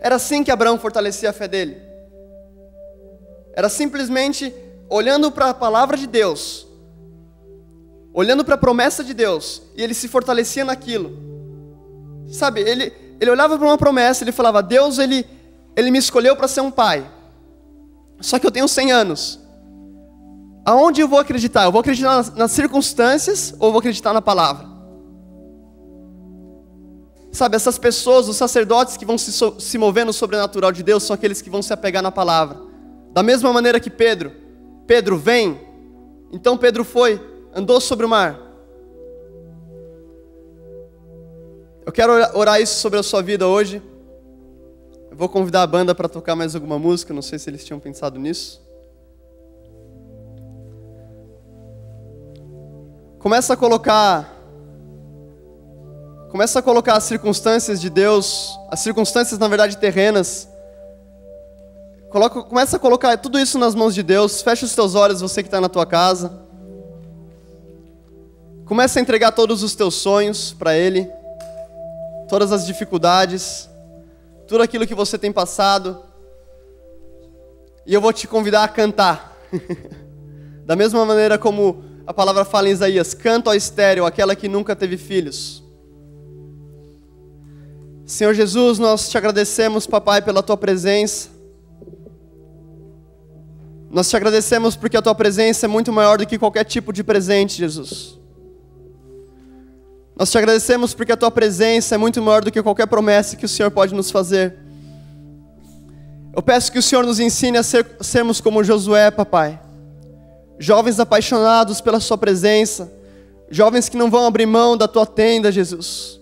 Era assim que Abraão fortalecia a fé dele. Era simplesmente olhando para a palavra de Deus. Olhando para a promessa de Deus. E ele se fortalecia naquilo. Sabe, ele olhava para uma promessa, ele falava, Deus, ele me escolheu para ser um pai. Só que eu tenho 100 anos. Aonde eu vou acreditar? Eu vou acreditar nas circunstâncias ou eu vou acreditar na palavra? Sabe, essas pessoas, os sacerdotes que vão se mover no sobrenatural de Deus, são aqueles que vão se apegar na palavra. Da mesma maneira que Pedro vem. Então Pedro foi, andou sobre o mar. Eu Eu quero orar isso sobre a sua vida hoje. Eu vou convidar a banda para tocar mais alguma música, não sei se eles tinham pensado nisso. Começa a colocar as circunstâncias de Deus, as circunstâncias, na verdade, terrenas. Começa a colocar tudo isso nas mãos de Deus. Fecha os teus olhos, você que está na tua casa. Começa a entregar todos os teus sonhos para Ele. Todas as dificuldades. Tudo aquilo que você tem passado. E eu vou te convidar a cantar. Da mesma maneira como a palavra fala em Isaías. Canta, ó estéril, aquela que nunca teve filhos. Senhor Jesus, nós te agradecemos, Papai, pela tua presença. Nós te agradecemos porque a tua presença é muito maior do que qualquer tipo de presente, Jesus. Nós te agradecemos porque a tua presença é muito maior do que qualquer promessa que o Senhor pode nos fazer. Eu peço que o Senhor nos ensine a sermos como Josué, Papai. Jovens apaixonados pela sua presença. Jovens que não vão abrir mão da tua tenda, Jesus.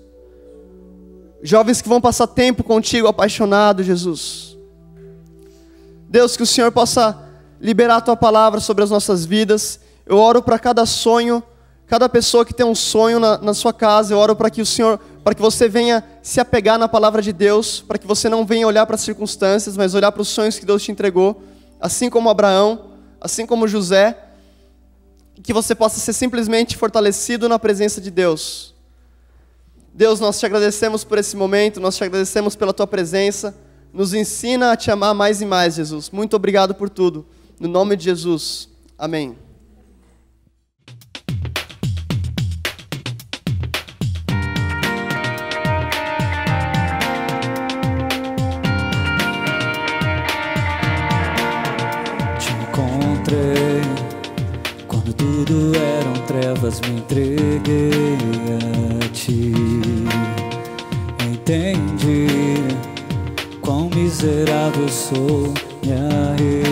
Jovens que vão passar tempo contigo apaixonado, Jesus. Deus, que o Senhor possa liberar a Tua palavra sobre as nossas vidas. Eu oro para cada sonho, cada pessoa que tem um sonho na sua casa. Eu oro para que o Senhor, para que você venha se apegar na palavra de Deus, para que você não venha olhar para as circunstâncias, mas olhar para os sonhos que Deus te entregou, assim como Abraão, assim como José, que você possa ser simplesmente fortalecido na presença de Deus. Deus, nós te agradecemos por esse momento, nós te agradecemos pela Tua presença. Nos ensina a Te amar mais e mais, Jesus. Muito obrigado por tudo. No nome de Jesus. Amém. Te encontrei quando tudo eram trevas, me entreguei a Ti. Entendi quão miserável sou, me arrependi.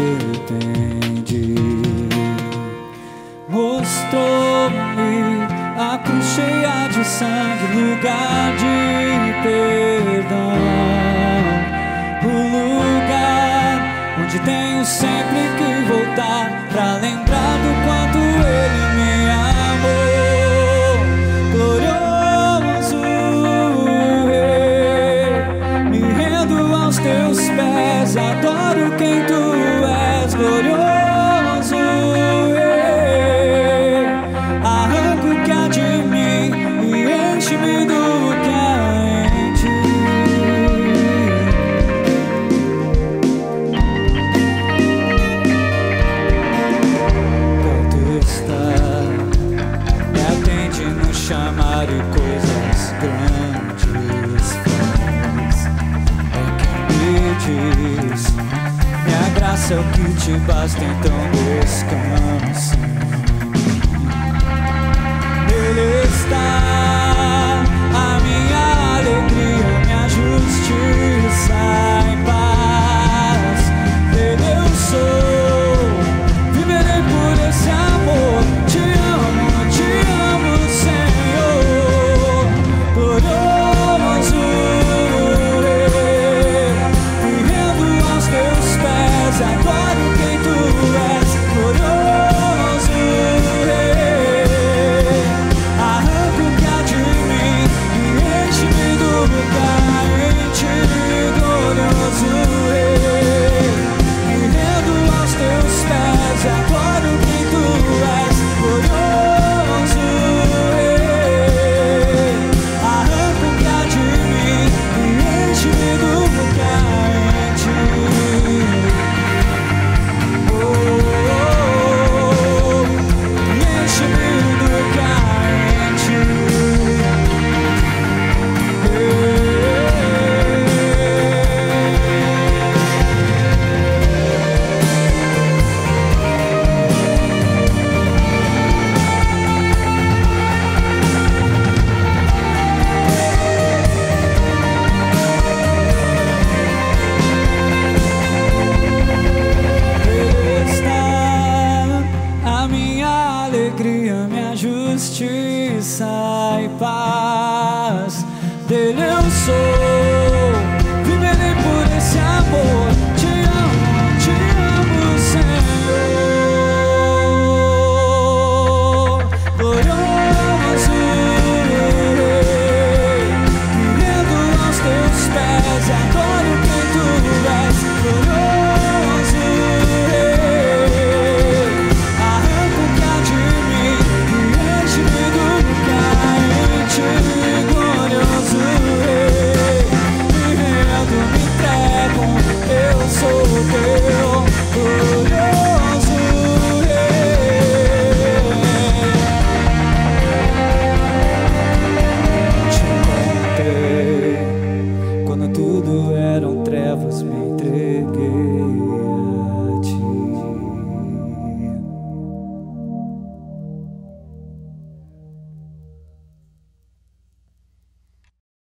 Mostrou-me a cruz cheia de sangue, lugar de perdão, o lugar onde tenho sempre que voltar pra lembrar do quanto Ele me amou. Glorioso Rei, me rendo aos Teus pés, adoro quem Tu és, glorioso Rei. Arranco o que há de mim e enche-me do que há em Ti. Perto está, me atende no chamar e coisas grandes faz. É quem me diz, minha graça é o que te basta, então descansa. Nele está a minha alegria, minha justiça e paz. Nele eu sou, viverei por esse amor. Te amo, Senhor, glorioso. Adoro quem Tu és, glorioso Rei. Arranca o que há de mim e enche-me do lugar em Ti, glorioso Rei. Me rendo aos Teus pés, adoro quem Tu és, glorioso Rei. Arranca o que há de mim e enche-me do lugar em Ti. dele eu sou.